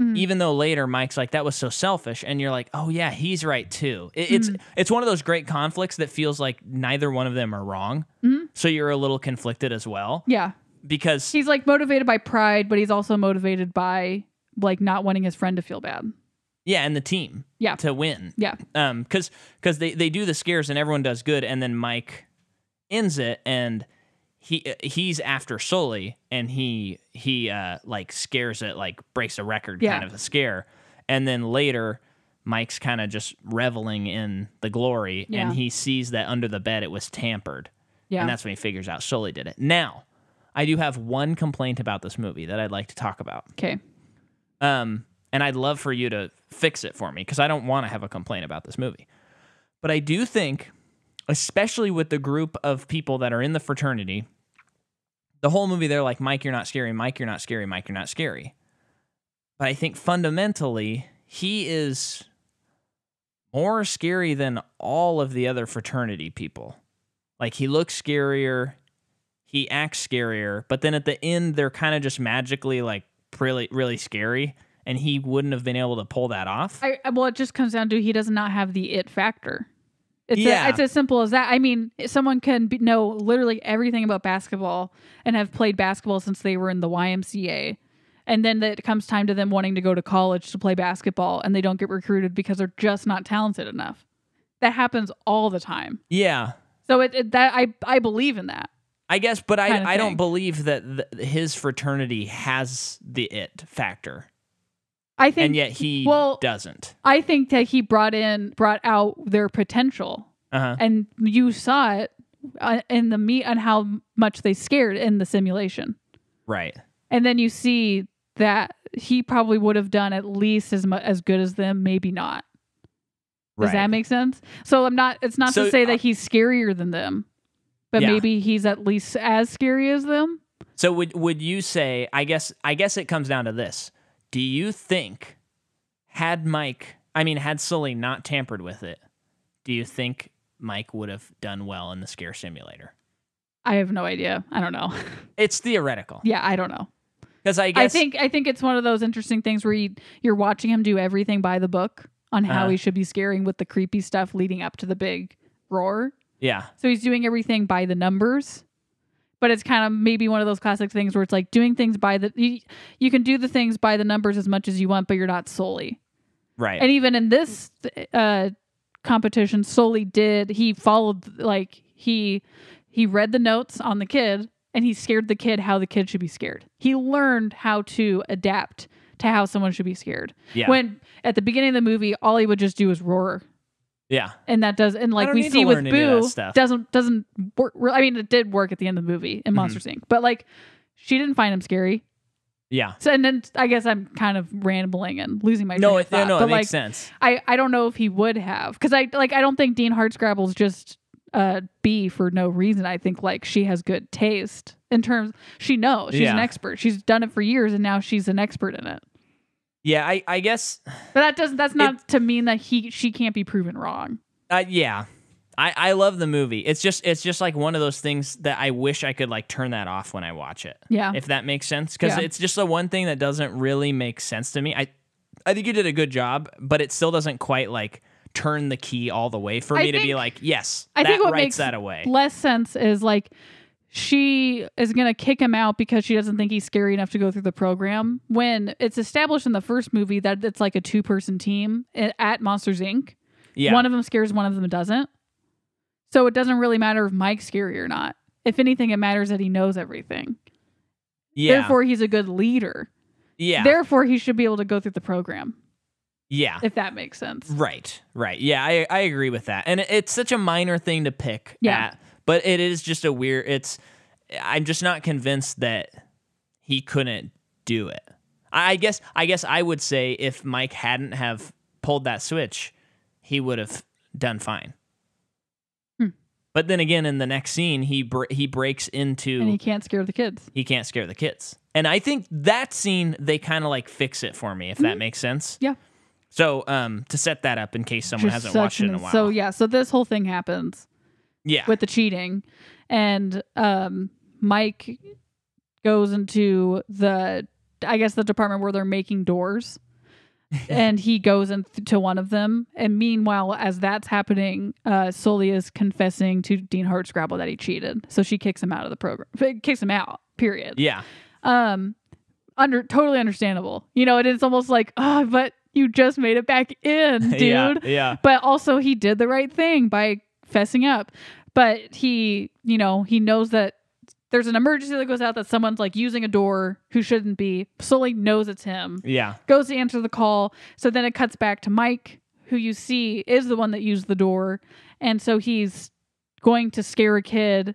Mm-hmm. Even though later Mike's like, that was so selfish. And you're like, oh, yeah, he's right, too. It, mm-hmm. It's it's one of those great conflicts that feels like neither one of them are wrong. Mm-hmm. So you're a little conflicted as well. Yeah. Because he's like motivated by pride, but he's also motivated by like not wanting his friend to feel bad. Yeah. And the team. Yeah. To win. Yeah. Um, because because they, they do the scares and everyone does good. And then Mike ends it and He he's after Sully and he he uh like scares it like breaks a record yeah. kind of a scare, And then later, Mike's kind of just reveling in the glory, yeah. and he sees that under the bed it was tampered. Yeah. And that's when he figures out Sully did it. Now, I do have one complaint about this movie that I'd like to talk about. Okay. Um, and I'd love for you to fix it for me, because I don't want to have a complaint about this movie. But I do think, especially with the group of people that are in the fraternity, the whole movie, they're like, Mike, you're not scary. Mike, you're not scary. Mike, you're not scary. But I think fundamentally, he is more scary than all of the other fraternity people. Like, he looks scarier. He acts scarier. But then at the end, they're kind of just magically, like, really, really scary. And he wouldn't have been able to pull that off. I, well, it just comes down to he does not have the it factor. It's, yeah. a, it's as simple as that. I mean, someone can be, know literally everything about basketball and have played basketball since they were in the Y M C A. And then it comes time to them wanting to go to college to play basketball, and they don't get recruited because they're just not talented enough. That happens all the time. Yeah. So it, it that I I believe in that. I guess, but I I don't believe that th his fraternity has the it factor. I think, and yet he well, doesn't. I think that he brought in, brought out their potential, uh-huh. and you saw it in the meat on how much they scared in the simulation, right? And then you see that he probably would have done at least as much as good as them, maybe not. Does right. that make sense? So I'm not. It's not so, to say that he's scarier than them, but yeah. maybe he's at least as scary as them. So would would you say? I guess. I guess it comes down to this. Do you think, had Mike, I mean, had Sully not tampered with it, do you think Mike would have done well in the scare simulator? I have no idea. I don't know. It's theoretical. Yeah, I don't know. Because I guess I think I think it's one of those interesting things where you, you're watching him do everything by the book on how uh-huh. he should be scaring with the creepy stuff leading up to the big roar. Yeah. So he's doing everything by the numbers. But it's kind of maybe one of those classic things where it's like doing things by the... You, you can do the things by the numbers as much as you want, but you're not Sully. Right. And even in this uh, competition, Sully did... He followed... Like, he he read the notes on the kid, and he scared the kid how the kid should be scared. He learned how to adapt to how someone should be scared. Yeah. When at the beginning of the movie, all he would just do is roar. Yeah, and that does, and like we see with Boo, doesn't doesn't work. I mean, it did work at the end of the movie in Monsters mm-hmm. Incorporated, but like she didn't find him scary. Yeah. So and then I guess I'm kind of rambling and losing my no, train of thought, no, no, but it like, makes sense. I I don't know if he would have, because I like I don't think Dean Hardscrabble's just uh B for no reason. I think like she has good taste in terms. She knows she's yeah. an expert. She's done it for years, and now she's an expert in it. Yeah, I, I guess, but that doesn't. That's not it, to mean that he she can't be proven wrong. Uh, yeah, I I love the movie. It's just it's just like one of those things that I wish I could like turn that off when I watch it. Yeah, if that makes sense, because yeah. it's just the one thing that doesn't really make sense to me. I I think you did a good job, but it still doesn't quite like turn the key all the way for me I to think, be like, yes, I that think what makes that away. Less sense is like. She is going to kick him out because she doesn't think he's scary enough to go through the program when it's established in the first movie that it's like a two person team at Monsters, Incorporated. Yeah. One of them scares, one of them doesn't. So it doesn't really matter if Mike's scary or not. If anything, it matters that he knows everything. Yeah. Therefore, he's a good leader. Yeah. Therefore, he should be able to go through the program. Yeah. If that makes sense. Right. Right. Yeah, I, I agree with that. And it's such a minor thing to pick yeah. at. But it is just a weird, it's, I'm just not convinced that he couldn't do it. I guess, I guess I would say if Mike hadn't have pulled that switch, he would have done fine. Hmm. But then again, in the next scene, he, br he breaks into. And he can't scare the kids. He can't scare the kids. And I think that scene, they kind of like fix it for me, if mm-hmm. that makes sense. Yeah. So um, to set that up in case someone You're hasn't watched it in a while. So yeah, so this whole thing happens. Yeah. With the cheating. And um, Mike goes into the, I guess, the department where they're making doors. And he goes into one of them. And meanwhile, as that's happening, uh, Sully is confessing to Dean Hardscrabble that he cheated. So she kicks him out of the program. Kicks him out, period. Yeah. Um, under totally understandable. You know, it is almost like, oh, but you just made it back in, dude. yeah, yeah. But also he did the right thing by... fessing up, but he you know he knows that There's an emergency that goes out that someone's like using a door who shouldn't be. Sully knows it's him. Yeah. Goes to answer the call. So then it cuts back to Mike, who you see is the one that used the door. And so he's going to scare a kid.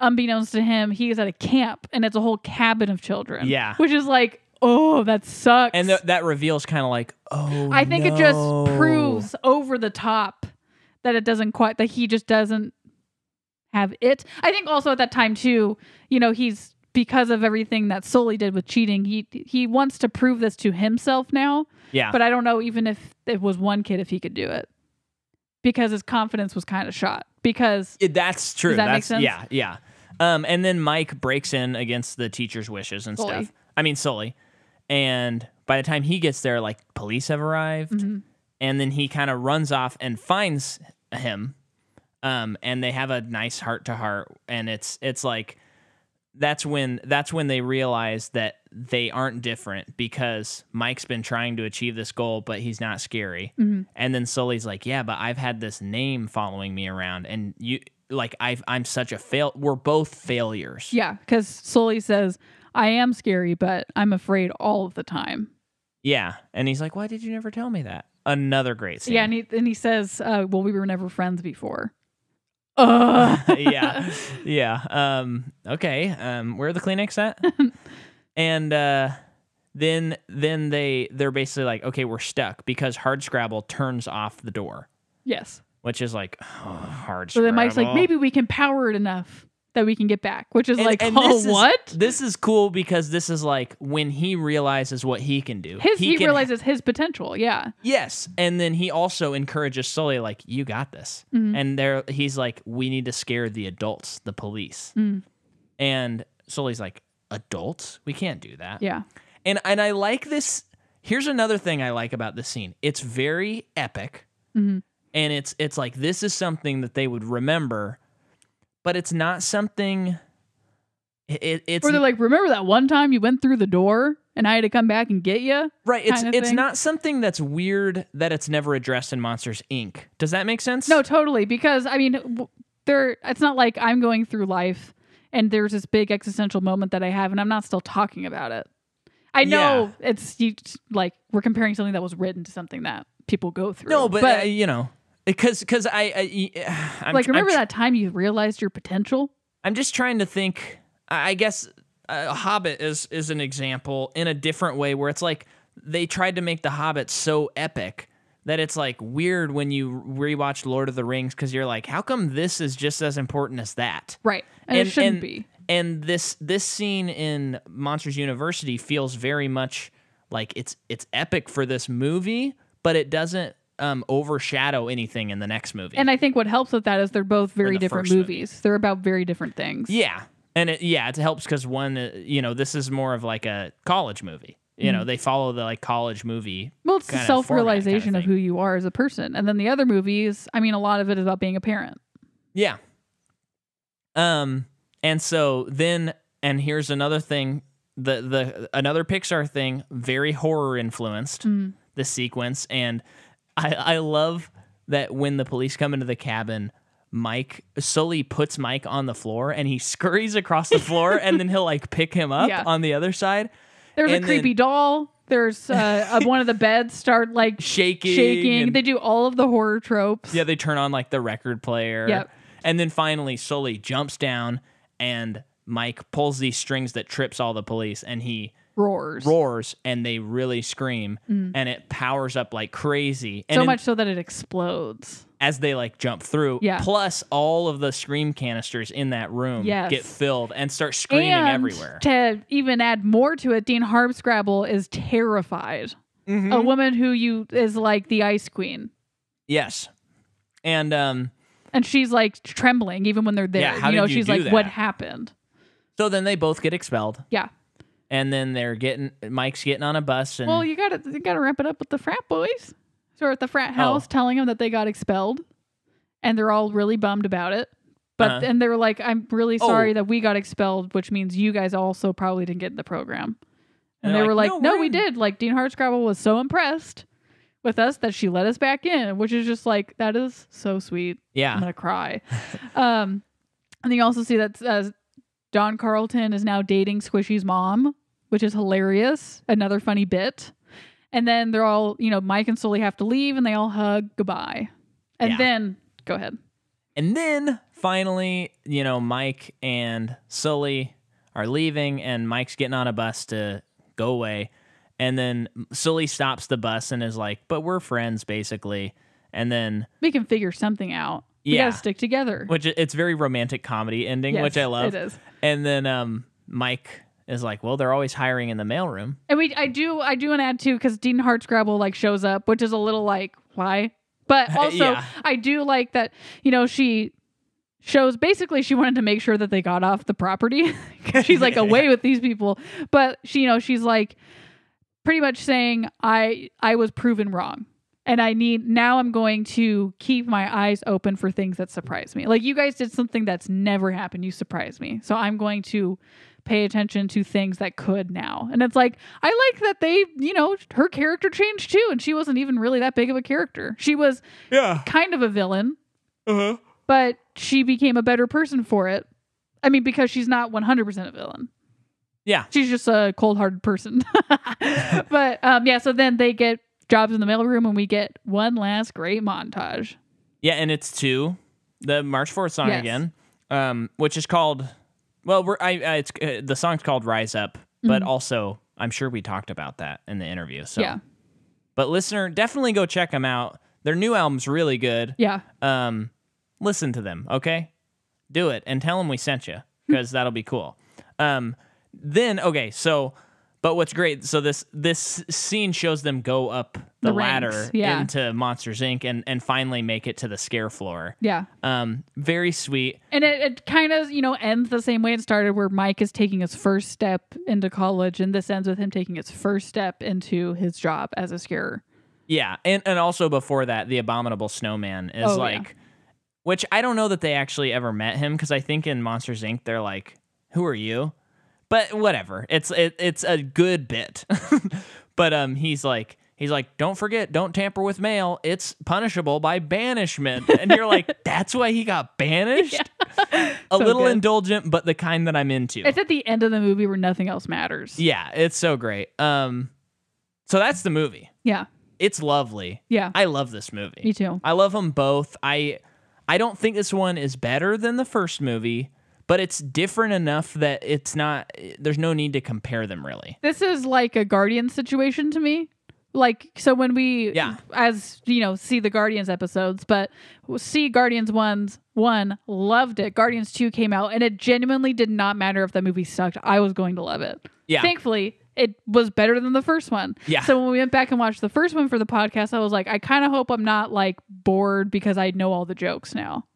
Unbeknownst to him, he is at a camp, and it's a whole cabin of children. Yeah. Which is like, oh, that sucks. And th that reveal's kind of like, oh, I think no. It just proves over the top that it doesn't quite, that he just doesn't have it. I think also at that time, too, you know, he's, because of everything that Sully did with cheating, he he wants to prove this to himself now. Yeah. But I don't know, even if it was one kid, if he could do it. Because his confidence was kind of shot. Because it, that's true. Does that that's, make sense? Yeah, yeah. Um, and then Mike breaks in against the teacher's wishes and Sully. stuff. I mean, Sully. And by the time he gets there, like, police have arrived. Mm-hmm. And then he kind of runs off and finds him. Um, and they have a nice heart to heart. And it's it's like, that's when, that's when they realize that they aren't different, because Mike's been trying to achieve this goal, but he's not scary. Mm-hmm. And then Sully's like, yeah, but I've had this name following me around, and you like, I've, I'm such a fail. We're both failures. Yeah. 'Cause Sully says, I am scary, but I'm afraid all of the time. Yeah. And he's like, why did you never tell me that? Another great scene. Yeah. And he, and he says, uh, well, we were never friends before. Uh. yeah. Yeah. Um, okay. Um, where are the Kleenex at? And uh, then then they, they're basically like, okay, we're stuck, because Hardscrabble turns off the door. Yes. Which is like, oh, Hardscrabble. So then Mike's like, maybe we can power it enough that we can get back, which is and, like, and oh, this what? Is, this is cool, because this is like when he realizes what he can do. His, he he can, realizes his potential, yeah. Yes, and then he also encourages Sully, like, you got this. Mm-hmm. And there, he's like, we need to scare the adults, the police. Mm. And Sully's like, adults? We can't do that. Yeah. And, and I like this. Here's another thing I like about this scene. It's very epic, mm-hmm. and it's it's like, this is something that they would remember. But it's not something. It, it's or they're like, remember that one time you went through the door and I had to come back and get you? Right. It's it's thing? Not something that's weird that it's never addressed in Monsters Incorporated. Does that make sense? No, totally. Because I mean, there. It's not like I'm going through life and there's this big existential moment that I have, and I'm not still talking about it. I know yeah. it's you, like we're comparing something that was written to something that people go through. No, but, but uh, you know. Because, because I, I I'm, like remember I'm that time you realized your potential. I'm just trying to think. I guess uh, Hobbit is is an example in a different way, where it's like they tried to make the Hobbit so epic that it's like weird when you rewatch Lord of the Rings, because you're like, how come this is just as important as that? Right, and, and it shouldn't and, be. And this this scene in Monsters University feels very much like it's it's epic for this movie, but it doesn't. Um, overshadow anything in the next movie. And I think what helps with that is they're both very different movies. Movie. They're about very different things. Yeah. And it, yeah, it helps because one, uh, you know, this is more of like a college movie. You mm-hmm. know, they follow the like college movie. Well, it's the self-realization kind of, of who you are as a person. And then the other movies, I mean, a lot of it is about being a parent. Yeah. Um, and so then, and here's another thing, the, the, another Pixar thing, very horror influenced, mm-hmm. the sequence. And I, I love that when the police come into the cabin, Mike, Sully puts Mike on the floor and he scurries across the floor and then he'll like pick him up yeah. on the other side. There's and a creepy then, doll. There's uh, one of the beds start like shaking. shaking. They do all of the horror tropes. Yeah, they turn on like the record player. Yep. And then finally Sully jumps down and Mike pulls these strings that trips all the police and he... roars roars and they really scream mm. and it powers up like crazy, and so much so that it explodes as they like jump through. Yeah. Plus all of the scream canisters in that room yes. get filled and start screaming and everywhere. To even add more to it, Dean Hardscrabble is terrified. Mm-hmm. A woman who you is like the Ice Queen. Yes. And um and she's like trembling even when they're there. Yeah, how you know did you she's do like that? What happened? So then they both get expelled. Yeah. And then they're getting, Mike's getting on a bus. And well, you gotta, you gotta wrap it up with the frat boys. So at the frat house oh. telling them that they got expelled and they're all really bummed about it. But, uh-huh. and they're like, I'm really sorry oh. that we got expelled, which means you guys also probably didn't get in the program. And, and they like, were like, no, no we did. Like Dean Hardscrabble was so impressed with us that she let us back in, which is just like, that is so sweet. Yeah. I'm going to cry. um, and you also see that, uh, Don Carlton is now dating Squishy's mom, which is hilarious. Another funny bit. And then they're all, you know, Mike and Sully have to leave and they all hug goodbye. And yeah. then, go ahead. And then, finally, you know, Mike and Sully are leaving and Mike's getting on a bus to go away. And then Sully stops the bus and is like, but we're friends, basically. And then... we can figure something out. We yeah. gotta stick together. Which, it's very romantic comedy ending, yes, which I love. It is. And then um, Mike is like, well, they're always hiring in the mailroom. And we, I do I do an ad, too, because Dean Hardscrabble, like, shows up, which is a little like, why? But also, yeah. I do like that, you know, she... shows basically she wanted to make sure that they got off the property. She's like away yeah. with these people, but she, you know, she's like pretty much saying I I was proven wrong and I need now I'm going to keep my eyes open for things that surprise me. Like, you guys did something that's never happened. You surprised me. So I'm going to pay attention to things that could now. And it's like, I like that they, you know, her character changed too. And she wasn't even really that big of a character. She was yeah. kind of a villain. Uh-huh. But she became a better person for it. I mean, because she's not one hundred percent a villain. Yeah. She's just a cold-hearted person. But, um, yeah, so then they get jobs in the mailroom, and we get one last great montage. Yeah, and it's two, the March fourth song yes. again, um, which is called, well, we're, I, I, it's uh, the song's called Rise Up, but mm-hmm. also I'm sure we talked about that in the interview. So. Yeah. But, listener, definitely go check them out. Their new album's really good. Yeah. Um. Listen to them, okay? Do it and tell them we sent you, because that'll be cool. Um, then, okay, so, but what's great? So this this scene shows them go up the, the ladder ranks, yeah. into Monsters Incorporated and and finally make it to the scare floor. Yeah, um, very sweet. And it, it kind of you know ends the same way it started, where Mike is taking his first step into college, and this ends with him taking his first step into his job as a scarer. Yeah, and and also before that, the Abominable Snowman is oh, like. Yeah. Which I don't know that they actually ever met him, because I think in Monsters Incorporated they're like, "Who are you?" But whatever, it's it, it's a good bit. But um, he's like he's like, "Don't forget, don't tamper with mail. It's punishable by banishment." And you're like, "That's why he got banished." Yeah. A so little good. Indulgent, but the kind that I'm into. It's at the end of the movie where nothing else matters. Yeah, it's so great. Um, so that's the movie. Yeah, it's lovely. Yeah, I love this movie. Me too. I love them both. I. I don't think this one is better than the first movie, but it's different enough that it's not, there's no need to compare them really. This is like a Guardians situation to me. Like, so when we, yeah. as you know, see the Guardians episodes, but see Guardians one, one, loved it. Guardians two came out and it genuinely did not matter if that movie sucked. I was going to love it. Yeah. Thankfully, it was better than the first one. Yeah. So when we went back and watched the first one for the podcast, I was like, I kind of hope I'm not like bored, because I know all the jokes now.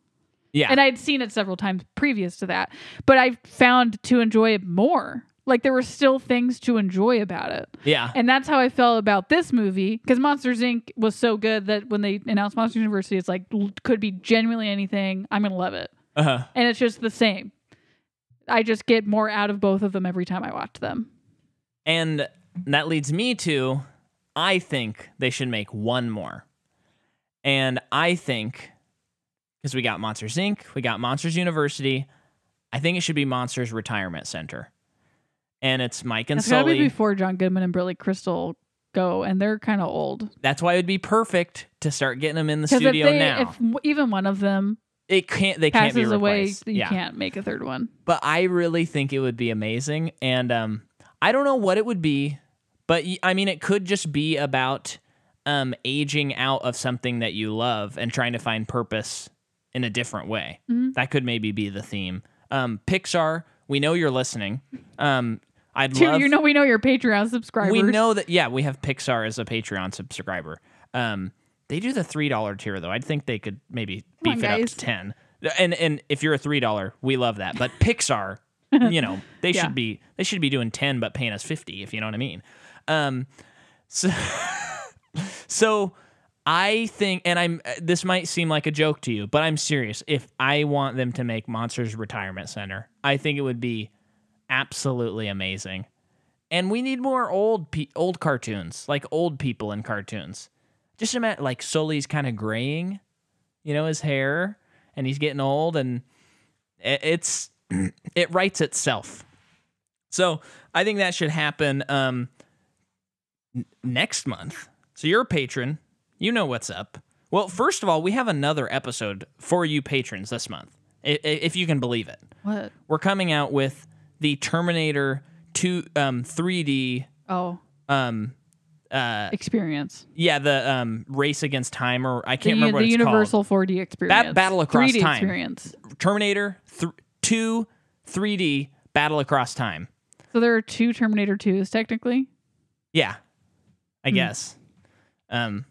Yeah. And I'd seen it several times previous to that, but I found to enjoy it more. Like, there were still things to enjoy about it. Yeah. And that's how I felt about this movie, because Monsters Incorporated was so good that when they announced Monsters University, it's like, could be genuinely anything. I'm going to love it. Uh-huh. And it's just the same. I just get more out of both of them every time I watch them. And that leads me to, I think they should make one more. And I think, because we got Monsters Incorporated, we got Monsters University, I think it should be Monsters Retirement Center. And it's Mike and That's Sully. That's gotta be before John Goodman and Billy Crystal go, and they're kind of old. That's why it would be perfect to start getting them in the studio if they, now. If even one of them it can't, they passes can't be replaced. Away, you yeah. can't make a third one. But I really think it would be amazing. And, um... I don't know what it would be, but I mean, it could just be about um, aging out of something that you love and trying to find purpose in a different way. Mm-hmm. That could maybe be the theme. Um, Pixar, we know you're listening. Um, I'd Dude, love. You know, we know your Patreon subscribers. We know that. Yeah, we have Pixar as a Patreon subscriber. Um, they do the three dollar tier though. I think they could maybe Come beef on, it guys. Up to ten. And and if you're a three dollar, we love that. But Pixar. You know, they yeah. should be they should be doing ten but paying us fifty, if you know what I mean. Um, so, so I think, and I'm this might seem like a joke to you, but I'm serious. If I want them to make Monsters Retirement Center, I think it would be absolutely amazing. And we need more old pe old cartoons, like old people in cartoons. Just imagine, like Sully's kind of graying, you know, his hair, and he's getting old, and it, it's. it writes itself. So I think that should happen um, n- next month. So you're a patron. You know what's up. Well, first of all, we have another episode for you patrons this month, if you can believe it. What? We're coming out with the Terminator two um, three D oh um, uh, experience. Yeah, the um, race against time, or I can't the, remember what it's called. The Universal four D experience. Ba- battle across three D time. Experience. Terminator th- two three D battle across time. So there are two Terminator twos technically? Yeah, I mm. guess. Um.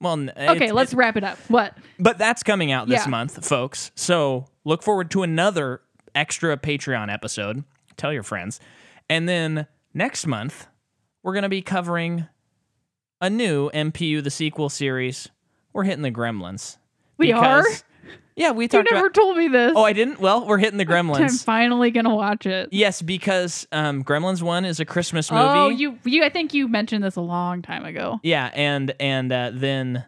Well, okay, it, let's it, wrap it up. What? But that's coming out this yeah. month, folks. So look forward to another extra Patreon episode. Tell your friends. And then next month, we're going to be covering a new M P U the Sequel series. We're hitting the Gremlins. We because, are? Yeah, we talked about... You never about, told me this. Oh, I didn't? Well, we're hitting the Gremlins. I'm finally going to watch it. Yes, because um, Gremlins one is a Christmas movie. Oh, you, you! I think you mentioned this a long time ago. Yeah, and and uh, then,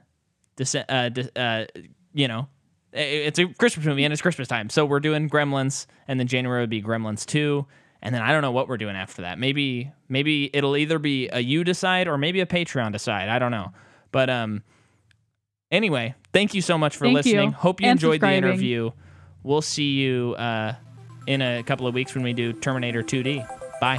uh, uh, you know, it's a Christmas movie and it's Christmas time. So we're doing Gremlins, and then January would be Gremlins two, and then I don't know what we're doing after that. Maybe maybe it'll either be a you decide or maybe a Patreon decide. I don't know. But... um. Anyway, thank you so much for thank listening. You. Hope you and enjoyed the interview. We'll see you uh, in a couple of weeks when we do Terminator two D. Bye.